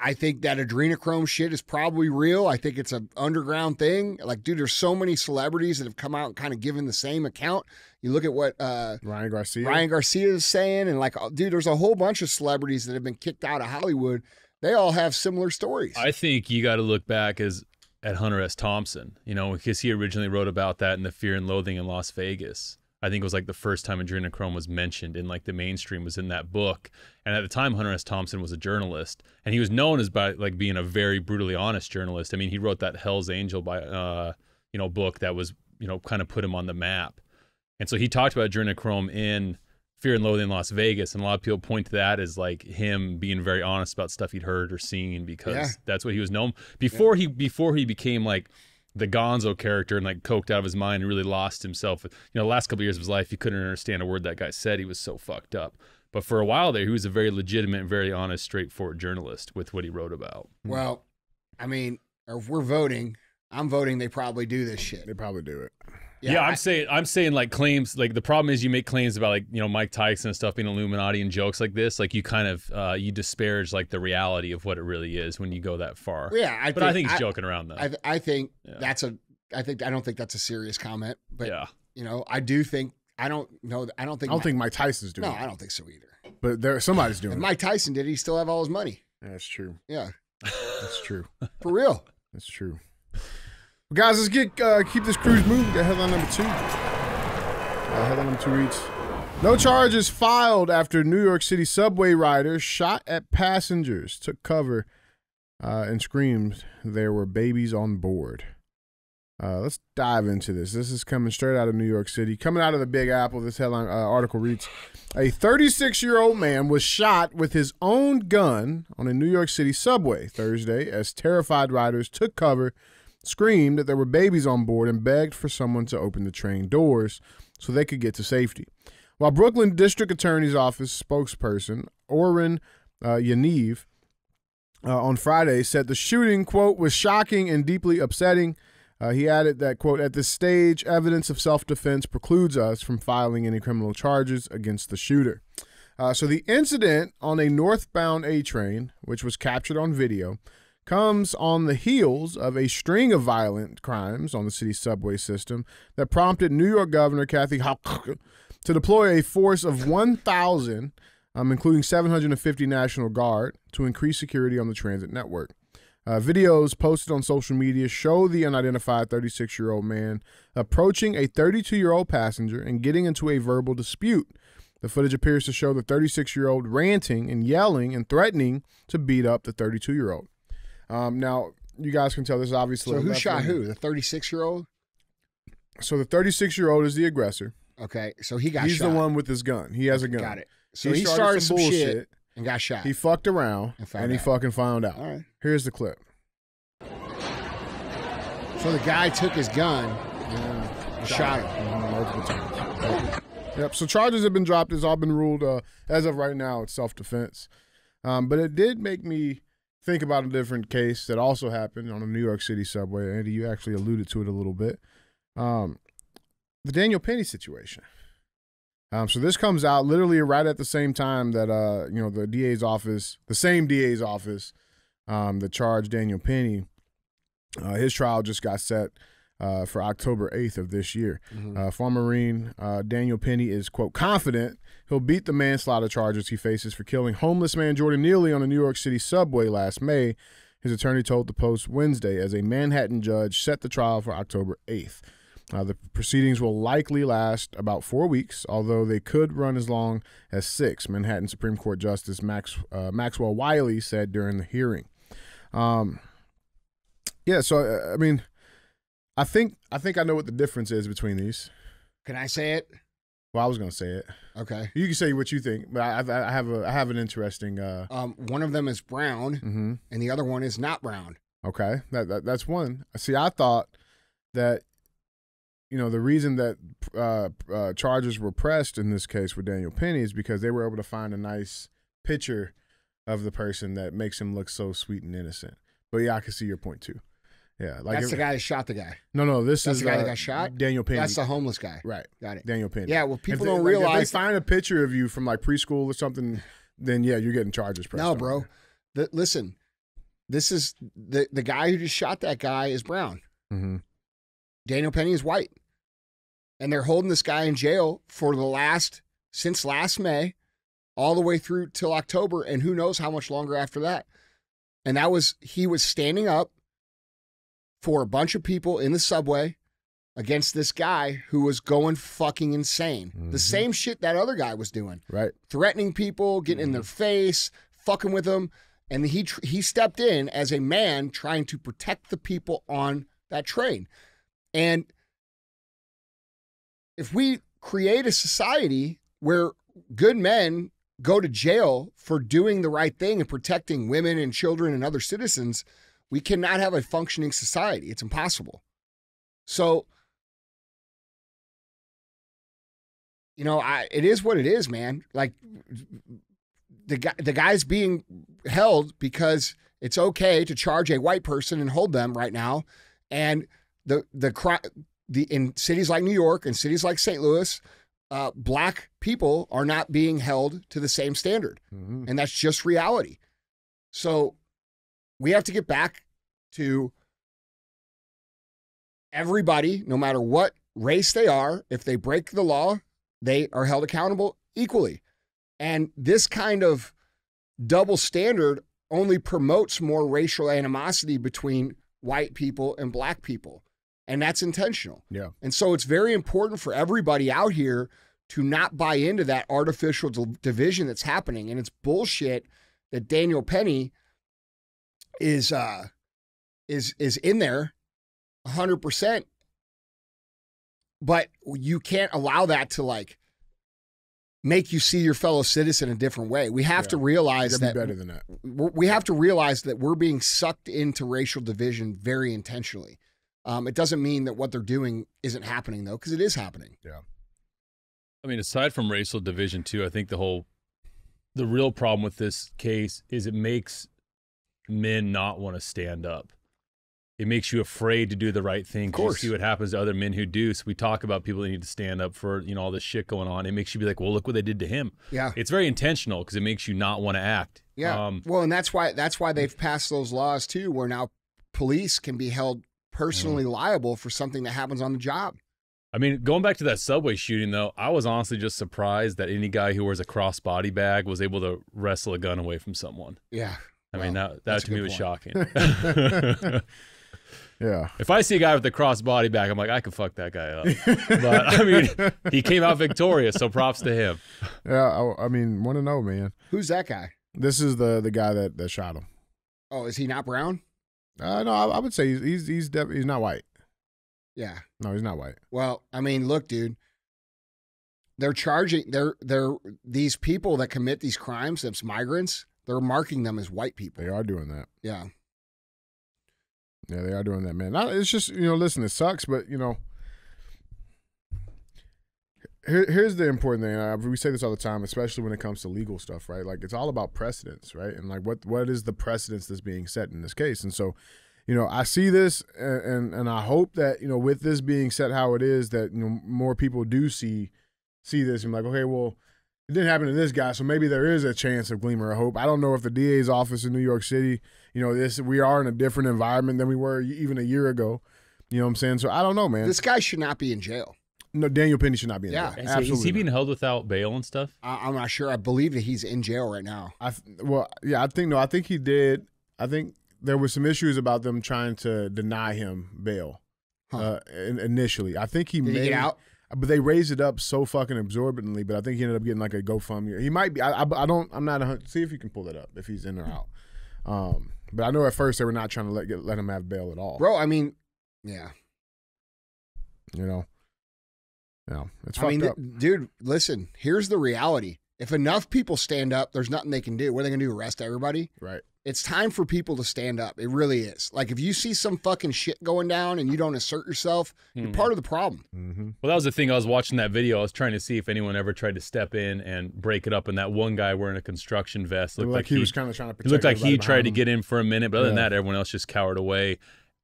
I think that adrenochrome shit is probably real. I think it's an underground thing. Like, dude, there's so many celebrities that have come out and kind of given the same account. You look at what uh, Ryan Garcia Ryan Garcia is saying, and like, dude, there's a whole bunch of celebrities that have been kicked out of Hollywood. They all have similar stories. I think you got to look back as at Hunter S. Thompson, you know, because he originally wrote about that in the Fear and Loathing in Las Vegas. I think it was like the first time adrenochrome was mentioned in like the mainstream was in that book. And at the time, Hunter S. Thompson was a journalist, and he was known as by like being a very brutally honest journalist. I mean, he wrote that Hell's Angel by uh, you know, book that was, you know, kind of put him on the map. And so he talked about adrenochrome in Fear and Loathing in Las Vegas, and a lot of people point to that as like him being very honest about stuff he'd heard or seen, because yeah. that's what he was known before yeah. he before he became like the gonzo character and like coked out of his mind and really lost himself. You know, the last couple of years of his life, he couldn't understand a word that guy said. He was so fucked up. But for a while there, he was a very legitimate, very honest, straightforward journalist with what he wrote about. Well, I mean, if we're voting, I'm voting they probably do this shit. They probably do it. Yeah, yeah I'm I, saying I'm saying like claims, like the problem is you make claims about like, you know, Mike Tyson and stuff being Illuminati and jokes like this, like you kind of uh, you disparage like the reality of what it really is when you go that far. Yeah, I but think, I think he's I, joking around though. I, I think yeah. that's a I think I don't think that's a serious comment, but yeah. you know, I do think I don't know I don't think I don't Mike, think Mike Tyson's doing no, it. No, I don't think so either. But there somebody's doing if it. Mike Tyson did, he still have all his money. That's true. Yeah. That's true. For real. That's true. Well, guys, let's get uh, keep this cruise moving. Got headline number two. Uh, headline number two reads: no charges filed after New York City subway rider shot at passengers, took cover, uh, and screamed there were babies on board. Uh, let's dive into this. This is coming straight out of New York City, coming out of the Big Apple. This headline uh, article reads: a thirty-six-year-old man was shot with his own gun on a New York City subway Thursday as terrified riders took cover, screamed that there were babies on board, and begged for someone to open the train doors so they could get to safety. While Brooklyn District Attorney's Office spokesperson Oren uh, Yaniv uh, on Friday said the shooting, quote, was shocking and deeply upsetting. Uh, he added that, quote, at this stage, evidence of self-defense precludes us from filing any criminal charges against the shooter. Uh, so the incident on a northbound A train, which was captured on video, comes on the heels of a string of violent crimes on the city's subway system that prompted New York Governor Kathy Hochul to deploy a force of one thousand, um, including seven hundred fifty National Guard, to increase security on the transit network. Uh, videos posted on social media show the unidentified thirty-six-year-old man approaching a thirty-two-year-old passenger and getting into a verbal dispute. The footage appears to show the thirty-six-year-old ranting and yelling and threatening to beat up the thirty-two-year-old. Um, now, you guys can tell this is obviously... So who shot who? The thirty-six-year-old? So the thirty-six-year-old is the aggressor. Okay, so he got He's shot. He's the one with his gun. He has a gun. Got it. So he, he started, started some bullshit shit and got shot. He fucked around and, and he fucking found out. All right. Here's the clip. So the guy took his gun and shot him multiple times. Yep, so charges have been dropped. It's all been ruled, uh, as of right now, it's self-defense. Um, but it did make me... think about a different case that also happened on a New York City subway. Andy, you actually alluded to it a little bit. Um, the Daniel Penny situation. Um, so this comes out literally right at the same time that, uh, you know, the D A's office, the same D A's office um, that charged Daniel Penny, uh, his trial just got set uh, for October eighth of this year. Mm-hmm. uh, former Marine uh, Daniel Penny is, quote, confident he'll beat the manslaughter charges he faces for killing homeless man Jordan Neely on a New York City subway last May, his attorney told the Post Wednesday, as a Manhattan judge set the trial for October eighth. Uh, the proceedings will likely last about four weeks, although they could run as long as six, Manhattan Supreme Court Justice Max, uh, Maxwell Wiley said during the hearing. Um, yeah, so, uh, I mean, I think, I think I know what the difference is between these. Can I say it? Well, I was gonna say it. Okay, you can say what you think, but I, I, I have a, I have an interesting. Uh, um, one of them is brown, mm-hmm. and the other one is not brown. Okay, that, that that's one. See, I thought that, you know, the reason that uh, uh, charges were pressed in this case with Daniel Penny is because they were able to find a nice picture of the person that makes him look so sweet and innocent. But yeah, I can see your point too. Yeah, like that's it, the guy that shot the guy. No, no, this that's is the guy uh, that got shot. Daniel Penny. That's the homeless guy. Right, got it. Daniel Penny. Yeah, well, people they, don't realize like, if they find a picture of you from like preschool or something, then yeah, you're getting charges pressed. No, bro. The, listen, This is the the guy who just shot that guy is brown. Mm-hmm. Daniel Penny is white, and they're holding this guy in jail for the last since last May, all the way through till October, and who knows how much longer after that. And that was he was standing up for a bunch of people in the subway against this guy who was going fucking insane. Mm-hmm. The same shit that other guy was doing, right? Threatening people, getting mm-hmm. in their face, fucking with them. And he he stepped in as a man trying to protect the people on that train. And if we create a society where good men go to jail for doing the right thing and protecting women and children and other citizens, we cannot have a functioning society. It's impossible. So, you know, I it is what it is, man. Like, The guy, the guy's being held because it's okay to charge a white person and hold them right now, and the the the in cities like New York and cities like Saint Louis, uh, black people are not being held to the same standard, mm-hmm. and that's just reality. So we have to get back to everybody, no matter what race they are. If they break the law, they are held accountable equally. And this kind of double standard only promotes more racial animosity between white people and black people. And that's intentional. Yeah. And so it's very important for everybody out here to not buy into that artificial division that's happening. And it's bullshit that Daniel Penny is uh, is is in there one hundred percent. But you can't allow that to, like, make you see your fellow citizen a different way. We have yeah. to realize that, be better than that. We have to realize that we're being sucked into racial division very intentionally. Um, it doesn't mean that what they're doing isn't happening, though, because it is happening. Yeah. I mean, aside from racial division, too, I think the whole, the real problem with this case is it makes men not want to stand up. It makes you afraid to do the right thing. Of course. You see what happens to other men who do. So we talk about people that need to stand up for, you know, all this shit going on. It makes you be like, well, look what they did to him. Yeah. It's very intentional because it makes you not want to act. Yeah. Um, well, and that's why that's why they've passed those laws, too, where now police can be held personally yeah. liable for something that happens on the job. I mean, going back to that subway shooting, though, I was honestly just surprised that any guy who wears a crossbody bag was able to wrestle a gun away from someone. Yeah. I well, mean, that, that to me was shocking. Yeah. If I see a guy with a crossbody bag, I'm like, I can fuck that guy up. But I mean, he came out victorious, so props to him. Yeah, I, I mean, want to know, man. Who's that guy? This is the the guy that that shot him. Oh, is he not brown? Uh, no, I, I would say he's he's he's, def he's not white. Yeah. No, he's not white. Well, I mean, look, dude. They're charging. They're they're these people that commit these crimes. That's migrants. They're marking them as white people. They are doing that. Yeah. Yeah, they are doing that, man. Not, it's just, you know, listen, it sucks, but, you know, here, here's the important thing. Uh, we say this all the time, especially when it comes to legal stuff, right? Like, it's all about precedence, right? And, like, what what is the precedence that's being set in this case? And so, you know, I see this, and, and, and I hope that, you know, with this being set how it is, that, you know, more people do see, see this and, like, okay, well, it didn't happen to this guy, so maybe there is a chance of glimmer of hope. I don't know if the D A's office in New York City, you know, this we are in a different environment than we were even a year ago. You know what I'm saying? So I don't know, man. This guy should not be in jail. No, Daniel Penny should not be in yeah, jail. Yeah, is he being held without bail and stuff? I, I'm not sure. I believe that he's in jail right now. I well, yeah, I think no, I think he did. I think there were some issues about them trying to deny him bail huh. uh, initially. I think he did made he get out. But they raised it up so fucking absorbently. But I think he ended up getting like a GoFundMe. He might be. I, I, I don't. I'm not. a hundred, see if you can pull that up. If he's in or out. Um, but I know at first they were not trying to let get, let him have bail at all. Bro, I mean, yeah. You know. You know, it's fucked I mean, up. Dude, listen. Here's the reality. If enough people stand up, there's nothing they can do. What are they gonna do? Arrest everybody? Right. It's time for people to stand up. It really is. Like, if you see some fucking shit going down and you don't assert yourself, mm-hmm. you're part of the problem. Mm-hmm. Well, that was the thing. I was watching that video. I was trying to see if anyone ever tried to step in and break it up. And that one guy wearing a construction vest looked, looked like, like he, he was kind of trying to protect. It looked like he tried him. to get in for a minute, but other yeah. than that, everyone else just cowered away.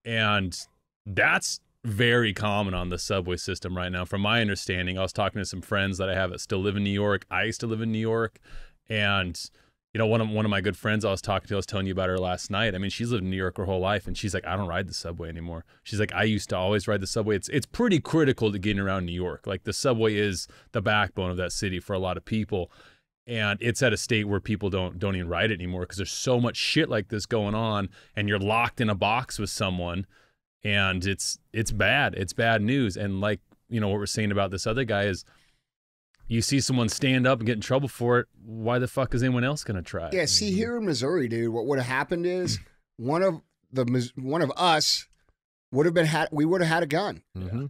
And that's very common on the subway system right now. From my understanding, I was talking to some friends that I have that still live in New York. I used to live in New York. And you know, one of one of my good friends I was talking to, I was telling you about her last night. I mean, she's lived in New York her whole life, and she's like, I don't ride the subway anymore. She's like, I used to always ride the subway. It's it's pretty critical to getting around New York. Like, the subway is the backbone of that city for a lot of people, and it's at a state where people don't don't even ride it anymore because there's so much shit like this going on, and you're locked in a box with someone, and it's it's bad. It's bad news. And like, you know, what we're saying about this other guy is, you see someone stand up and get in trouble for it, why the fuck is anyone else going to try? Yeah, see, here in Missouri, dude, what would have happened is one of the one of us would have been had we would have had a gun. Mm-hmm.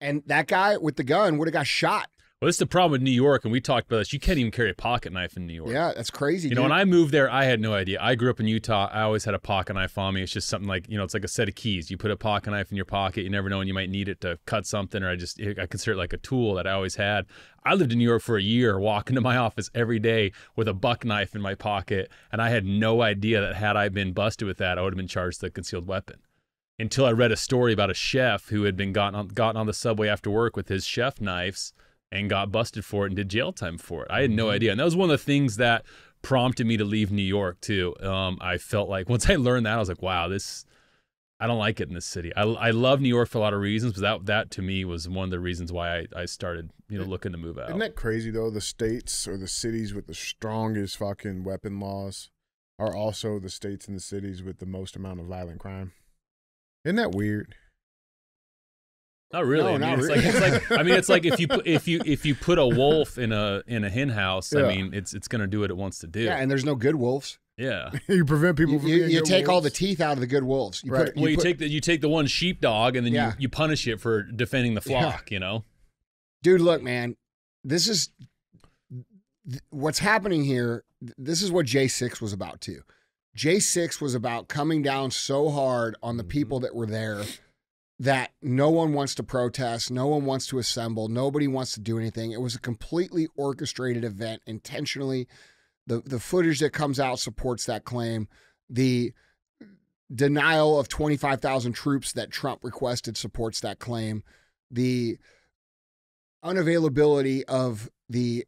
And that guy with the gun would have got shot. Well, this is the problem with New York, and we talked about this. You can't even carry a pocket knife in New York. Yeah, that's crazy. You dude. know, when I moved there, I had no idea. I grew up in Utah. I always had a pocket knife on me. It's just something like, you know, it's like a set of keys. You put a pocket knife in your pocket. You never know when you might need it to cut something, or I just, I consider it like a tool that I always had. I lived in New York for a year, walking to my office every day with a buck knife in my pocket, and I had no idea that had I been busted with that, I would have been charged with a concealed weapon. Until I read a story about a chef who had been gotten on, gotten on the subway after work with his chef knives, and got busted for it and did jail time for it. I had no idea. And that was one of the things that prompted me to leave New York too. Um, I felt like once I learned that, I was like, wow, this, I don't like it in this city. I, I love New York for a lot of reasons, but that, that to me was one of the reasons why I, I started, you know, looking to move out. Isn't that crazy though? The states or the cities with the strongest fucking weapon laws are also the states and the cities with the most amount of violent crime. Isn't that weird? Not really. No, I mean, not it's really. Like, it's like, I mean, it's like if you put, if you if you put a wolf in a in a hen house, yeah. I mean, it's it's gonna do what it wants to do. Yeah, and there's no good wolves. Yeah, you prevent people from. You, being you good take wolves. all the teeth out of the good wolves. You right. Put, you well, you put, take the you take the one sheepdog, and then yeah. you you punish it for defending the flock. Yeah. You know, dude. Look, man, this is th what's happening here. This is what J six was about too. J six was about coming down so hard on the people that were there. That no one wants to protest, no one wants to assemble, nobody wants to do anything. It was a completely orchestrated event, intentionally. The the footage that comes out supports that claim. The denial of twenty-five thousand troops that Trump requested supports that claim. The unavailability of the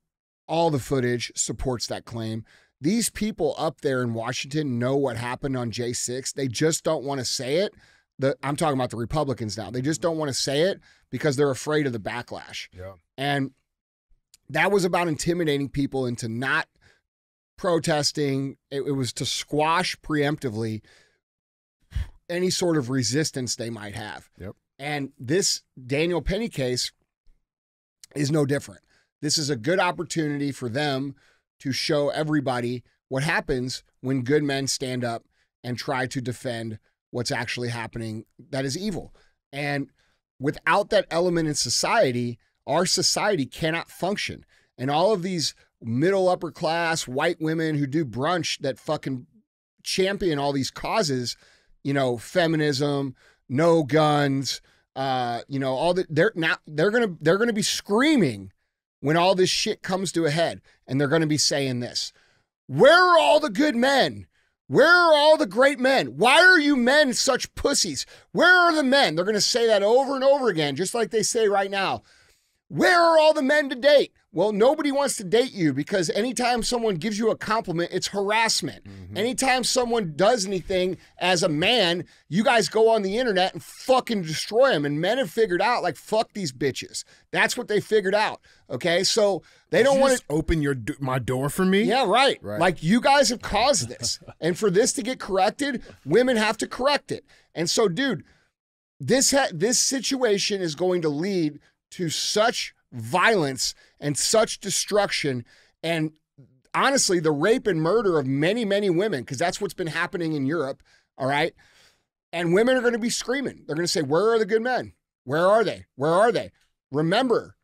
all the footage supports that claim. These people up there in Washington know what happened on J six. They just don't want to say it. The, I'm talking about the Republicans now. They just don't want to say it because they're afraid of the backlash. Yeah. And that was about intimidating people into not protesting. It, it was to squash preemptively any sort of resistance they might have. Yep. And this Daniel Penny case is no different. This is a good opportunity for them to show everybody what happens when good men stand up and try to defend what's actually happening that is evil. And without that element in society, our society cannot function. And all of these middle upper class white women who do brunch that fucking champion all these causes, you know, feminism, no guns, uh, you know, all that, they're not, they're gonna they're gonna be screaming when all this shit comes to a head, and they're gonna be saying this: where are all the good men? Where are all the great men? Why are you men such pussies? Where are the men? They're going to say that over and over again, just like they say right now. Where are all the men to date? Well, nobody wants to date you because anytime someone gives you a compliment, it's harassment. Mm-hmm. Anytime someone does anything as a man, you guys go on the internet and fucking destroy them. And men have figured out, like, fuck these bitches. That's what they figured out. Okay, so they don't want to open your my door for me. Yeah, right. right. Like, you guys have caused this, and for this to get corrected, women have to correct it. And so, dude, this ha this situation is going to lead to such violence and such destruction, and honestly, the rape and murder of many, many women, because that's what's been happening in Europe, all right? And women are going to be screaming. They're going to say, where are the good men? Where are they? Where are they? Remember,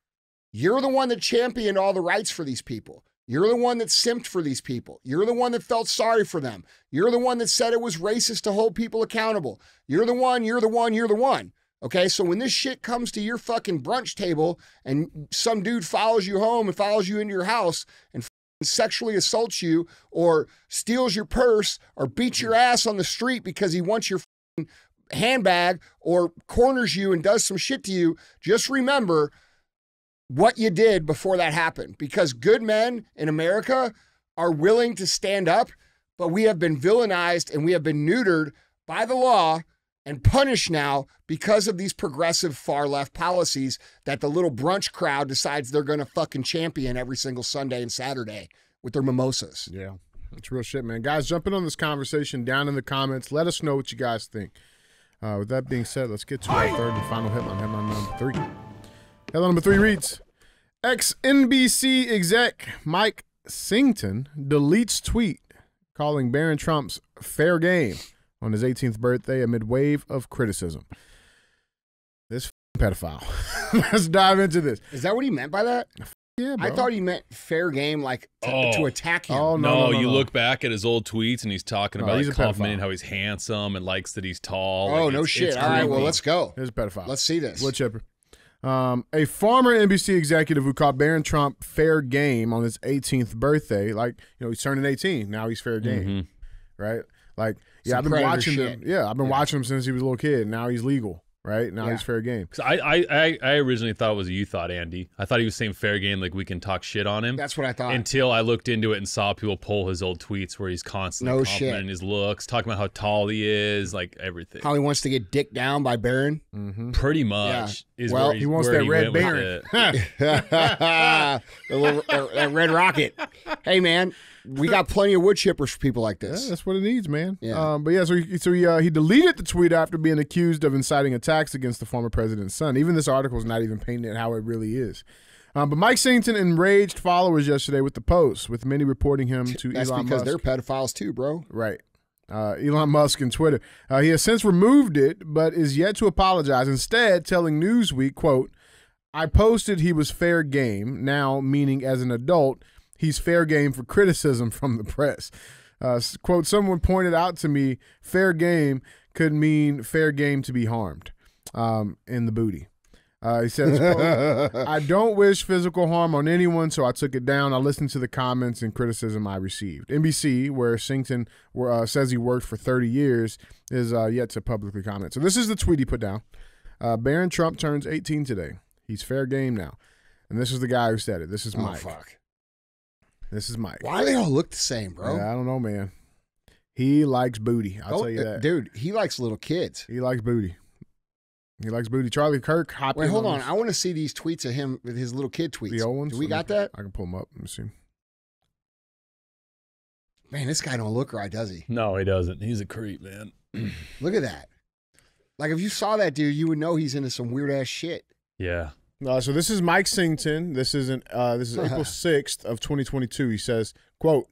you're the one that championed all the rights for these people. You're the one that simped for these people. You're the one that felt sorry for them. You're the one that said it was racist to hold people accountable. You're the one, you're the one, you're the one. Okay, so when this shit comes to your fucking brunch table and some dude follows you home and follows you into your house and sexually assaults you or steals your purse or beats your ass on the street because he wants your fucking handbag or corners you and does some shit to you, just remember what you did before that happened, because good men in America are willing to stand up, but we have been villainized and we have been neutered by the law and punished now because of these progressive far-left policies that the little brunch crowd decides they're going to fucking champion every single Sunday and Saturday with their mimosas. Yeah, that's real shit, man. Guys, jump in on this conversation down in the comments. Let us know what you guys think. Uh, with that being said, let's get to our third and final headline, headline number three. Headline number three reads, ex-N B C exec Mike Sington deletes tweet calling Barron Trump's fair game on his eighteenth birthday amid wave of criticism. This pedophile. Let's dive into this. Is that what he meant by that? Yeah, bro. I thought he meant fair game, like to, oh. to attack him. Oh, no, no, no, no you no. look back at his old tweets and he's talking about oh, he's like, complimenting how he's handsome and likes that he's tall. Oh, like, no it's, shit. It's All creepy. Right, well, let's go. Here's a pedophile. Let's see this. What, Chipper? Um, a former N B C executive who called Barron Trump fair game on his eighteenth birthday, like, you know, he's turning eighteen. Now he's fair game, mm-hmm. right? Like, yeah, Some I've been watching shit. him. Yeah, I've been yeah. watching him since he was a little kid. Now he's legal, right? Now yeah. he's fair game. So I, I, I originally thought it was you thought, Andy. I thought he was saying fair game, like we can talk shit on him. That's what I thought. Until I looked into it and saw people pull his old tweets where he's constantly no complimenting shit. his looks, talking about how tall he is, like everything. How he wants to get dicked down by Barron. Mm-hmm. Pretty much. Yeah. Is well, where he, he wants where that he red Barron. the little, uh, that red rocket. Hey, man. We got plenty of wood chippers for people like this. Yeah, that's what it needs, man. Yeah. Um, but yeah, so, he, so he, uh, he deleted the tweet after being accused of inciting attacks against the former president's son. Even this article is not even painting it how it really is. Um, but Mike Sington enraged followers yesterday with the post, with many reporting him to that's Elon Musk. That's because they're pedophiles too, bro. Right. Uh, Elon Musk and Twitter. Uh, he has since removed it, but is yet to apologize. Instead, telling Newsweek, quote, I posted he was fair game, now meaning as an adult, he's fair game for criticism from the press. Uh, quote, someone pointed out to me, fair game could mean fair game to be harmed um, in the booty. Uh, he says, quote, I don't wish physical harm on anyone, so I took it down. I listened to the comments and criticism I received. N B C, where Sington uh, says he worked for thirty years, is uh, yet to publicly comment. So this is the tweet he put down. Uh, Barron Trump turns eighteen today. He's fair game now. And this is the guy who said it. This is Mike. Oh, fuck. This is Mike. Why do they all look the same, bro? Yeah, I don't know, man. He likes booty. I'll oh, tell you that. Dude, he likes little kids. He likes booty. He likes booty. Charlie Kirk hopped Wait, hold on. on. I want to see these tweets of him with his little kid tweets. The old ones? Do we got that? I can pull them up. Let me see. Man, this guy don't look right, does he? No, he doesn't. He's a creep, man. Look at that. Like, if you saw that dude, you would know he's into some weird-ass shit. Yeah. Uh, so this is Mike Sington. This is an, uh, this is April sixth of twenty twenty-two. He says, quote,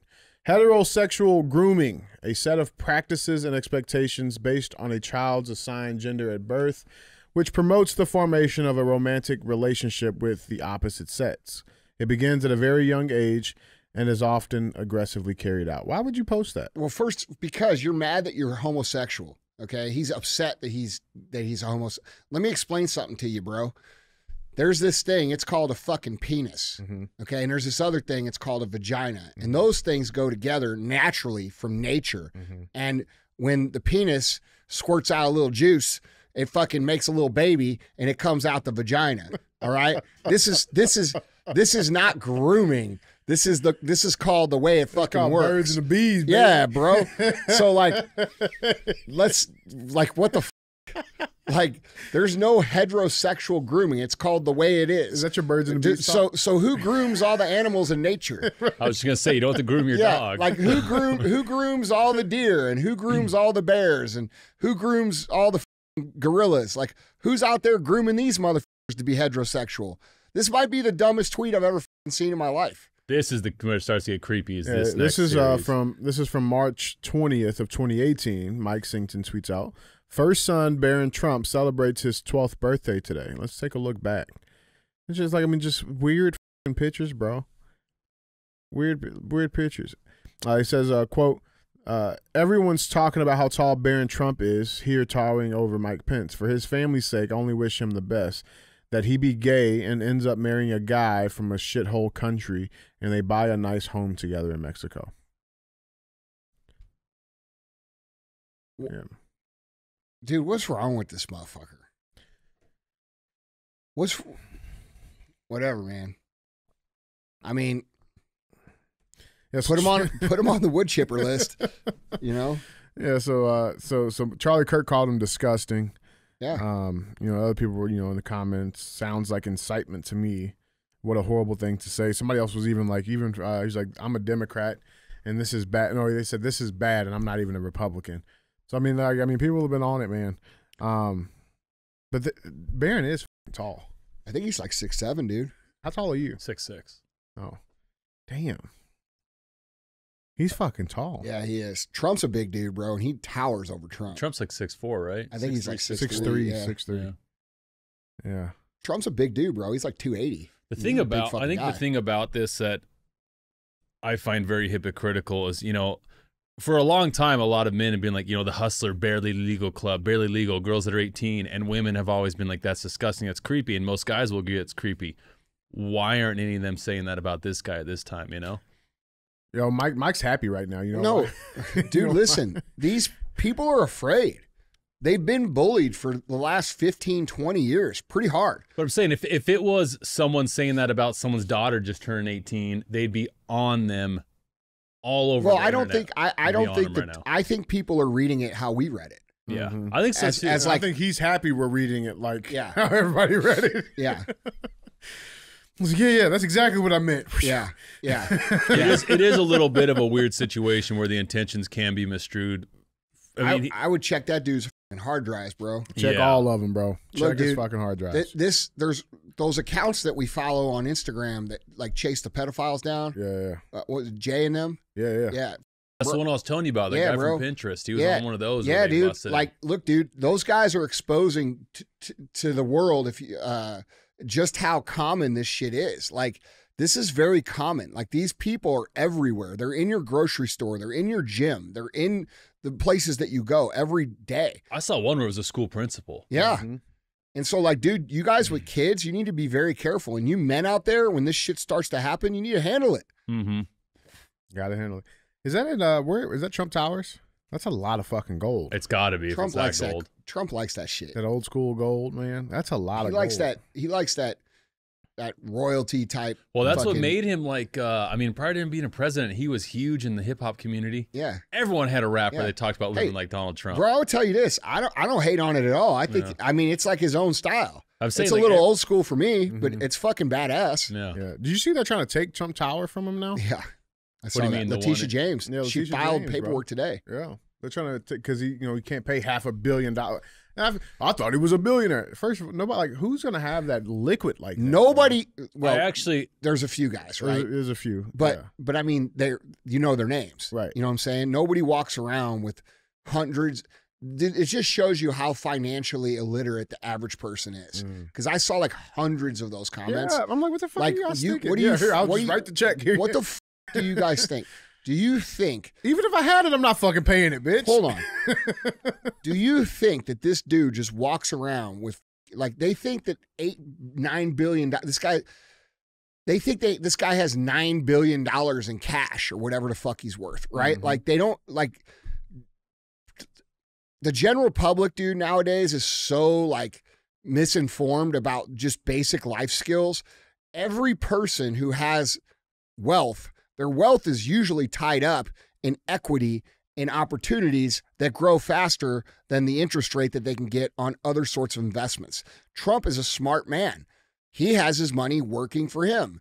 heterosexual grooming, a set of practices and expectations based on a child's assigned gender at birth, which promotes the formation of a romantic relationship with the opposite sex. It begins at a very young age and is often aggressively carried out. Why would you post that? Well, first, because you're mad that you're homosexual, okay? He's upset that he's, that he's a homosexual. Let me explain something to you, bro. There's this thing, it's called a fucking penis, mm-hmm. okay? And there's this other thing, it's called a vagina. Mm-hmm. And those things go together naturally from nature. Mm-hmm. And when the penis squirts out a little juice, it fucking makes a little baby and it comes out the vagina, all right? This is this is this is not grooming. This is the this is called the way it fucking works. Birds and the bees, baby. Yeah, bro. So like let's like what the f Like, there's no heterosexual grooming. It's called the way it is. Is that your birds and bees? So, so who grooms all the animals in nature? I was just gonna say you don't have to groom your yeah, dog. Like who groom who grooms all the deer and who grooms all the bears and who grooms all the gorillas? Like who's out there grooming these motherfuckers to be heterosexual? This might be the dumbest tweet I've ever seen in my life. This is the where it starts to get creepy. Is this? Uh, this is uh, from this is from March twentieth of twenty eighteen. Mike Sington tweets out. First son, Barron Trump, celebrates his twelfth birthday today. Let's take a look back. It's just like, I mean, just weird f***ing pictures, bro. Weird, weird pictures. Uh, he says, uh, quote, uh, everyone's talking about how tall Barron Trump is, here towering over Mike Pence. For his family's sake, I only wish him the best. That he be gay and ends up marrying a guy from a shithole country, and they buy a nice home together in Mexico. Yeah. Dude, what's wrong with this motherfucker? What's whatever, man. I mean, Yeah, put him on. Put him on the wood chipper list. You know. Yeah. So, uh, so, so Charlie Kirk called him disgusting. Yeah. Um. You know, other people were, you know, in the comments, sounds like incitement to me. What a horrible thing to say. Somebody else was even like, even uh, he's like, I'm a Democrat, and this is bad. No, they said this is bad, and I'm not even a Republican. So I mean, like, I mean, people have been on it, man. Um, but the, Barron is f tall. I think he's like six seven, dude. How tall are you? Six six. Oh, damn. He's fucking tall. Yeah, he is. Trump's a big dude, bro, and he towers over Trump. Trump's like six four, right? I think six, he's like six three. six three. Yeah. yeah. Trump's a big dude, bro. He's like two eighty. The thing about, I think guy. the thing about this that I find very hypocritical is, you know, for a long time, a lot of men have been like, you know, the Hustler, barely legal club, barely legal, girls that are eighteen, and women have always been like, that's disgusting, that's creepy, and most guys will agree it's creepy. Why aren't any of them saying that about this guy at this time, you know? Yo, Mike. Mike's happy right now. You know, no, dude. Listen, these people are afraid. They've been bullied for the last fifteen, twenty years, pretty hard. But I'm saying, if if it was someone saying that about someone's daughter just turned eighteen, they'd be on them all over. Well, I don't think. I, I don't think. The, right I think people are reading it how we read it. Yeah, mm-hmm. I think so as, too. As like, I think he's happy we're reading it like yeah. how everybody read it. Yeah. Yeah, yeah, that's exactly what I meant. Yeah, yeah. It, is, it is a little bit of a weird situation where the intentions can be misconstrued. I, mean, I, I would check that dude's fucking hard drives, bro. Check yeah. all of them, bro. Check Look, his dude, fucking hard drives. Th this, there's those accounts that we follow on Instagram that like chase the pedophiles down. Yeah, yeah. Uh, what was it, Jay and them? Yeah, yeah, yeah. That's bro. the one I was telling you about. That yeah, guy bro. from Pinterest. He was yeah. on one of those. Yeah, dude. Busted. Like, look, dude, those guys are exposing t t to the world if you. Uh, just how common this shit is. Like, this is very common. Like, these people are everywhere. They're in your grocery store. They're in your gym. They're in the places that you go every day. I saw one where it was a school principal. Yeah. Mm-hmm. And so, like, dude, you guys with kids, you need to be very careful. And you men out there, when this shit starts to happen, you need to handle it. Mm-hmm. Gotta handle it. Is that in, uh, where, is that Trump Towers? That's a lot of fucking gold. It's got to be. Trump if it's likes that gold. That, Trump likes that shit. That old school gold, man. That's a lot he of. He likes gold. that. He likes that. That royalty type. Well, that's fucking... what made him like. Uh, I mean, prior to him being a president, he was huge in the hip hop community. Yeah, everyone had a rapper. Yeah. They talked about living hey, like Donald Trump. Bro, I would tell you this. I don't. I don't hate on it at all. I think. Yeah. I mean, it's like his own style. I'm saying it's like, a little it, old school for me, mm-hmm. but it's fucking badass. Yeah. yeah. Did you see they're trying to take Trump Tower from him now? Yeah. I what saw do you mean, that. Letitia James. Yeah, she filed James, paperwork bro. today. Yeah, they're trying to because he, you know, he can't pay half a billion dollars. I, I thought he was a billionaire. First, nobody like who's going to have that liquid like that, nobody. Bro? Well, I actually, there's a few guys, right? There's, there's a few, but yeah. but I mean, they you know their names, right? You know what I'm saying? Nobody walks around with hundreds. It just shows you how financially illiterate the average person is. Because mm. I saw like hundreds of those comments. Yeah, I'm like, what the fuck? Like, are you guys you, thinking? What do you? Yeah, here, I'll just you, write the check here. What the. F do you guys think? Do you think... Even if I had it, I'm not fucking paying it, bitch. Hold on. Do you think that this dude just walks around with... Like, they think that eight, nine billion... This guy... They think they this guy has nine billion dollars in cash or whatever the fuck he's worth, right? Mm-hmm. Like, they don't... Like, the general public, dude, nowadays is so, like, misinformed about just basic life skills. Every person who has wealth... Their wealth is usually tied up in equity and opportunities that grow faster than the interest rate that they can get on other sorts of investments. Trump is a smart man. He has his money working for him.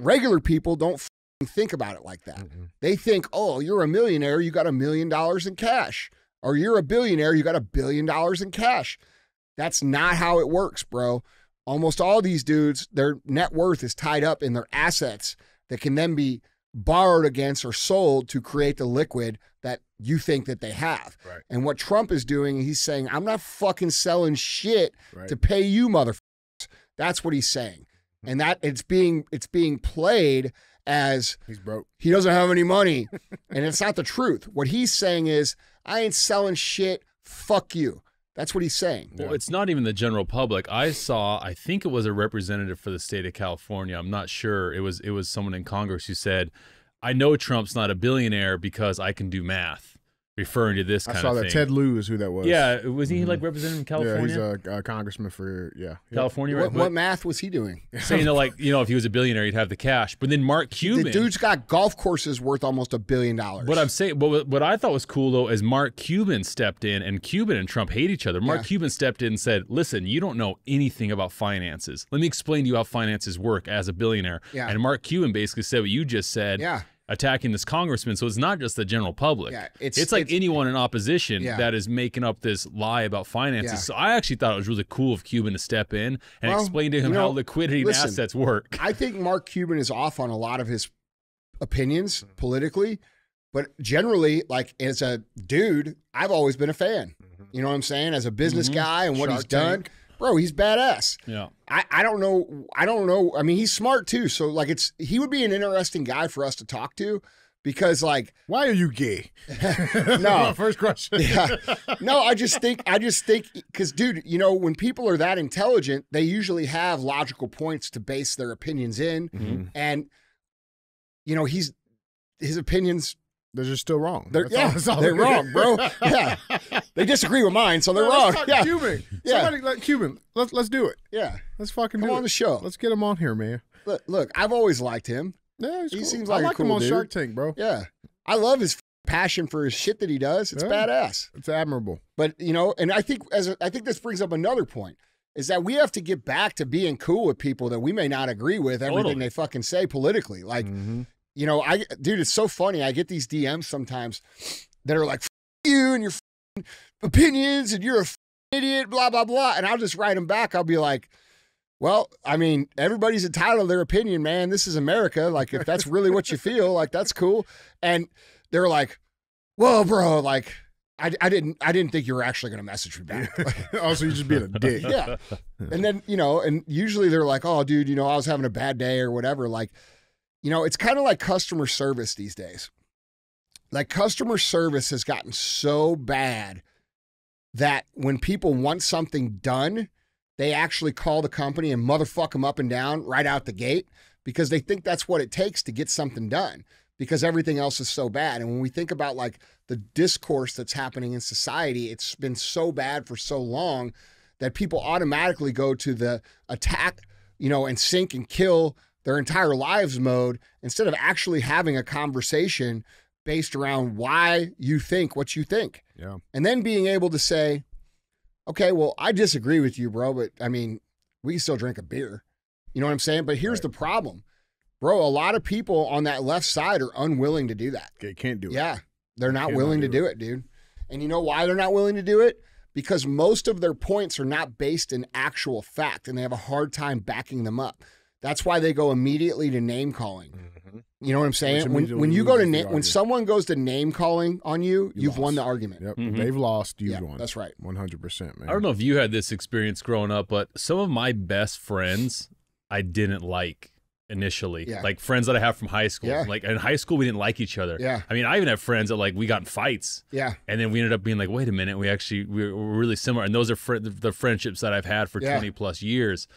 Regular people don't think about it like that. Mm-hmm. They think, oh, you're a millionaire, you got a million dollars in cash. Or you're a billionaire, you got a billion dollars in cash. That's not how it works, bro. Almost all these dudes, their net worth is tied up in their assets that can then be borrowed against or sold to create the liquid that you think that they have. Right. And what Trump is doing, he's saying, I'm not fucking selling shit right. to pay you motherfuckers. That's what he's saying. And that it's being it's being played as he's broke. He doesn't have any money. And it's not the truth. What he's saying is, I ain't selling shit, fuck you. That's what he's saying. Well, yeah. It's not even the general public. I saw, I think it was a representative for the state of California. I'm not sure. It was it was someone in Congress who said, I know Trump's not a billionaire because I can do math. referring to this kind of thing. I saw that. Ted Lieu is who that was. Yeah, was he mm-hmm. like representing California? Yeah, he's a, a congressman for, yeah. California, right? What, what math was he doing? Saying that, like, you know, if he was a billionaire, he'd have the cash. But then Mark Cuban. The dude's got golf courses worth almost a billion dollars. What I'm saying, but what I thought was cool, though, is Mark Cuban stepped in, and Cuban and Trump hate each other. Mark yeah. Cuban stepped in and said, listen, you don't know anything about finances. Let me explain to you how finances work as a billionaire. Yeah. And Mark Cuban basically said what you just said. Yeah. Attacking this congressman, so it's not just the general public. Yeah, it's, it's like it's, anyone in opposition yeah. that is making up this lie about finances. Yeah. So I actually thought it was really cool of Cuban to step in and well, explain to him you know, how liquidity listen, and assets work. I think Mark Cuban is off on a lot of his opinions politically, but generally, like as a dude, I've always been a fan. You know what I'm saying? As a business mm-hmm. guy and what Shark he's Tank. done. Bro, he's badass. Yeah. I, I don't know. I don't know. I mean, he's smart too. So like it's, he would be an interesting guy for us to talk to because like, why are you gay? No. First question. Yeah. No, I just think, I just think, cause dude, you know, when people are that intelligent, they usually have logical points to base their opinions in. Mm-hmm. And you know, he's, his opinions, they're just still wrong. They're, that's yeah, all, that's all they're, they're wrong, bro. Yeah, they disagree with mine, so they're no, wrong. Let's talk yeah. Cuban. Yeah. Somebody like Cuban. Let's let's do it. Yeah, let's fucking come do on it. The show. Let's get him on here, man. Look, look, I've always liked him. Yeah, he's he cool. seems like I like a cool him on dude. Shark Tank, bro. Yeah, I love his passion for his shit that he does. It's yeah. badass. It's admirable. But you know, and I think as a, I think this brings up another point is that we have to get back to being cool with people that we may not agree with everything totally. They fucking say politically, like. Mm-hmm. You know, I dude, it's so funny. I get these D Ms sometimes that are like, F you and your opinions and you're a idiot, blah, blah, blah. And I'll just write them back. I'll be like, well, I mean, everybody's entitled to their opinion, man. This is America. Like, if that's really what you feel, like, that's cool. And they're like, whoa, bro, like, I, I didn't I didn't think you were actually going to message me back. Like, also, you're just being a dick. Yeah. And then, you know, and usually they're like, oh, dude, you know, I was having a bad day or whatever. Like, you know, it's kind of like customer service these days. Like customer service has gotten so bad that when people want something done, they actually call the company and motherfuck them up and down right out the gate because they think that's what it takes to get something done because everything else is so bad. And when we think about like the discourse that's happening in society, it's been so bad for so long that people automatically go to the attack, you know, and sink and kill their entire lives mode instead of actually having a conversation based around why you think what you think. Yeah. And then being able to say, okay, well, I disagree with you, bro, but I mean, we can still drink a beer. You know what I'm saying? But here's right. the problem, bro. A lot of people on that left side are unwilling to do that. They can't do it. Yeah. They're not willing to do it, dude. And you know why they're not willing to do it? Because most of their points are not based in actual fact and they have a hard time backing them up. That's why they go immediately to name calling. Mm-hmm. You know what I'm saying? When, when you go to name, when someone goes to name calling on you, you've won the argument. Yep. Mm-hmm. They've lost, you've yeah, won. That's right. one hundred percent, man. I don't know if you had this experience growing up, but some of my best friends I didn't like initially. Yeah. Like friends that I have from high school. Yeah. Like in high school, we didn't like each other. Yeah. I mean, I even have friends that like we got in fights. Yeah. And then we ended up being like, wait a minute, we actually, we're, we're really similar. And those are fr the friendships that I've had for yeah. twenty plus years.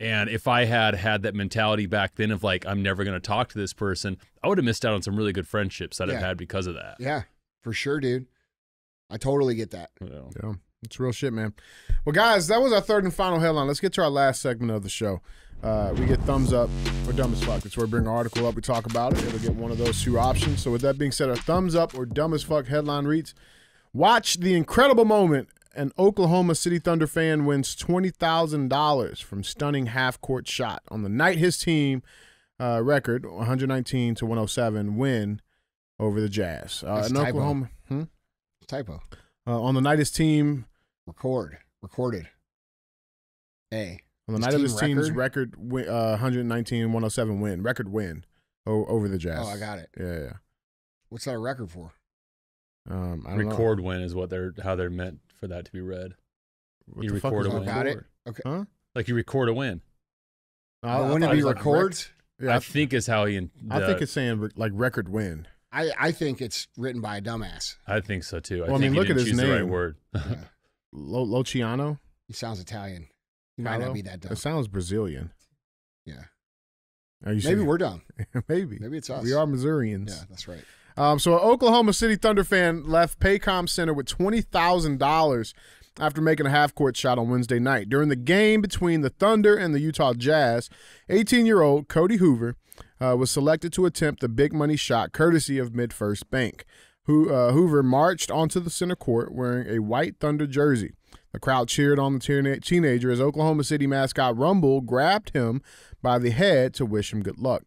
And if I had had that mentality back then of like, I'm never going to talk to this person, I would have missed out on some really good friendships that yeah. I've had because of that. Yeah, for sure, dude. I totally get that. Yeah. yeah, it's real shit, man. Well, guys, that was our third and final headline. Let's get to our last segment of the show. Uh, we get thumbs up or dumb as fuck. That's where we bring an article up. We talk about it. It'll get one of those two options. So with that being said, our thumbs up or dumb as fuck headline reads, watch the incredible moment. An Oklahoma City Thunder fan wins twenty thousand dollars from stunning half-court shot on the night his team uh, record, one nineteen to one oh seven, win over the Jazz. Uh, in typo. Oklahoma, hmm? Typo. Uh, on the night his team... Record. Recorded. A. On the his night of his record? team's record, one nineteen to one oh seven uh, win. Record win o over the Jazz. Oh, I got it. Yeah, yeah. What's that a record for? Um, I don't Record know. Win is what they're how they're meant for that to be read. What you the record fuck is a win. Got it? Okay. Huh? Like you record a win. Uh, Wouldn't it be records? Like, yeah, I think is how he. The, I think it's saying like record win. I I think it's written by a dumbass. I think so too. I, well, think I mean, look at his name. The right word. Yeah. Lo Luciano. He sounds Italian. He might Hello? Not be that dumb. It sounds Brazilian. Yeah. Are you Maybe saying? We're dumb. Maybe. Maybe it's us. We are Missourians. Yeah, that's right. Um, so an Oklahoma City Thunder fan left Paycom Center with twenty thousand dollars after making a half-court shot on Wednesday night. During the game between the Thunder and the Utah Jazz, eighteen-year-old Cody Hoover uh, was selected to attempt the big-money shot courtesy of MidFirst Bank. Who, uh, Hoover marched onto the center court wearing a white Thunder jersey. The crowd cheered on the teen teenager as Oklahoma City mascot Rumble grabbed him by the head to wish him good luck.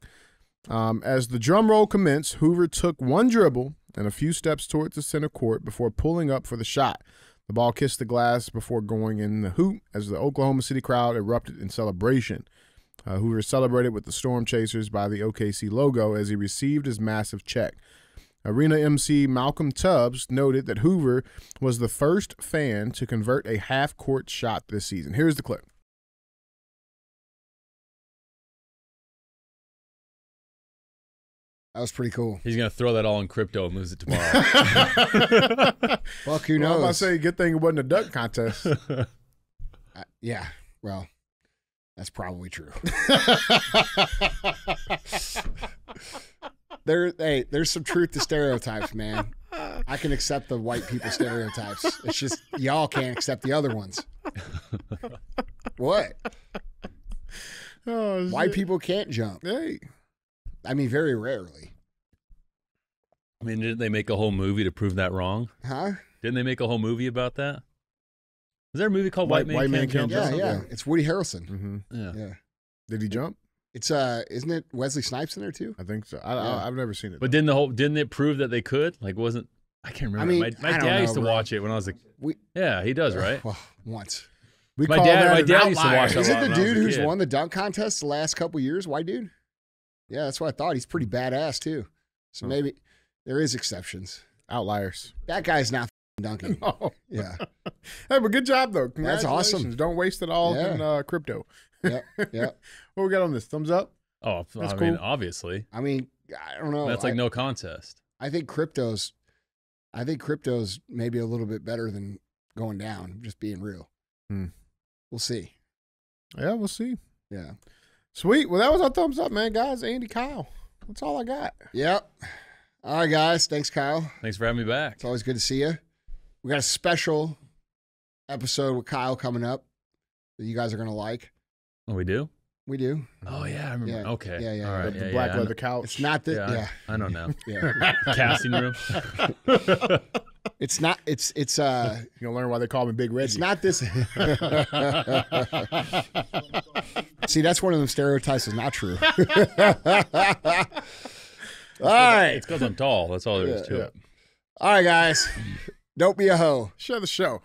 Um, as the drum roll commenced, Hoover took one dribble and a few steps towards the center court before pulling up for the shot. The ball kissed the glass before going in the hoop as the Oklahoma City crowd erupted in celebration. Uh, Hoover celebrated with the Storm Chasers by the O K C logo as he received his massive check. Arena M C Malcolm Tubbs noted that Hoover was the first fan to convert a half-court shot this season. Here's the clip. That was pretty cool. He's going to throw that all in crypto and lose it tomorrow. Fuck, who knows? Well, I'm about to say, good thing it wasn't a duck contest. uh, yeah, well, that's probably true. there, hey, there's some truth to stereotypes, man. I can accept the white people stereotypes. It's just y'all can't accept the other ones. What? Oh, white people can't jump. Hey. I mean, very rarely. I mean, didn't they make a whole movie to prove that wrong? Huh? Didn't they make a whole movie about that? Is there a movie called White, White Man Can't Jump? Yeah, yeah. It's Woody Harrelson. Mm-hmm. Yeah. Yeah. Did he jump? It's uh, isn't it Wesley Snipes in there too? I think so. I, yeah. I, I've never seen it. But though. didn't the whole didn't it prove that they could? Like, wasn't I can't remember. I mean, my my I dad know, used to bro. watch it when I was a we, yeah, he does right. Well, once we my dad my dad outlier. used to watch it. Is it the dude who's kid. won the dunk contest the last couple years? White dude. Yeah, that's what I thought. He's pretty badass, too. So oh. maybe there is exceptions. Outliers. That guy's not dunking. No. Yeah. Hey, but good job, though. That's awesome. Don't waste it all yeah. in uh, crypto. Yeah, yeah. What we got on this? Thumbs up? Oh, that's I cool. mean, obviously. I mean, I don't know. That's like I, no contest. I think crypto's, I think crypto's maybe a little bit better than going down, just being real. Hmm. We'll see. Yeah, we'll see. Yeah. Sweet. Well, that was our thumbs up, man. Guys, Andy, Kyle. That's all I got. Yep. All right, guys. Thanks, Kyle. Thanks for having me back. It's always good to see you. We got a special episode with Kyle coming up that you guys are going to like. Oh, we do? We do. Oh, yeah. I remember. Yeah. Okay. Yeah, yeah. All right. The, the yeah, black yeah, leather couch. It's not the... Yeah. yeah. I don't know. Yeah. Casting room. It's not, it's, it's, uh, you're gonna learn why they call me Big Red. It's not this. See, that's one of them stereotypes that's not true. All right. It's because I'm tall. That's all there yeah, is to yeah. it. All right, guys. Don't be a hoe. Share the show.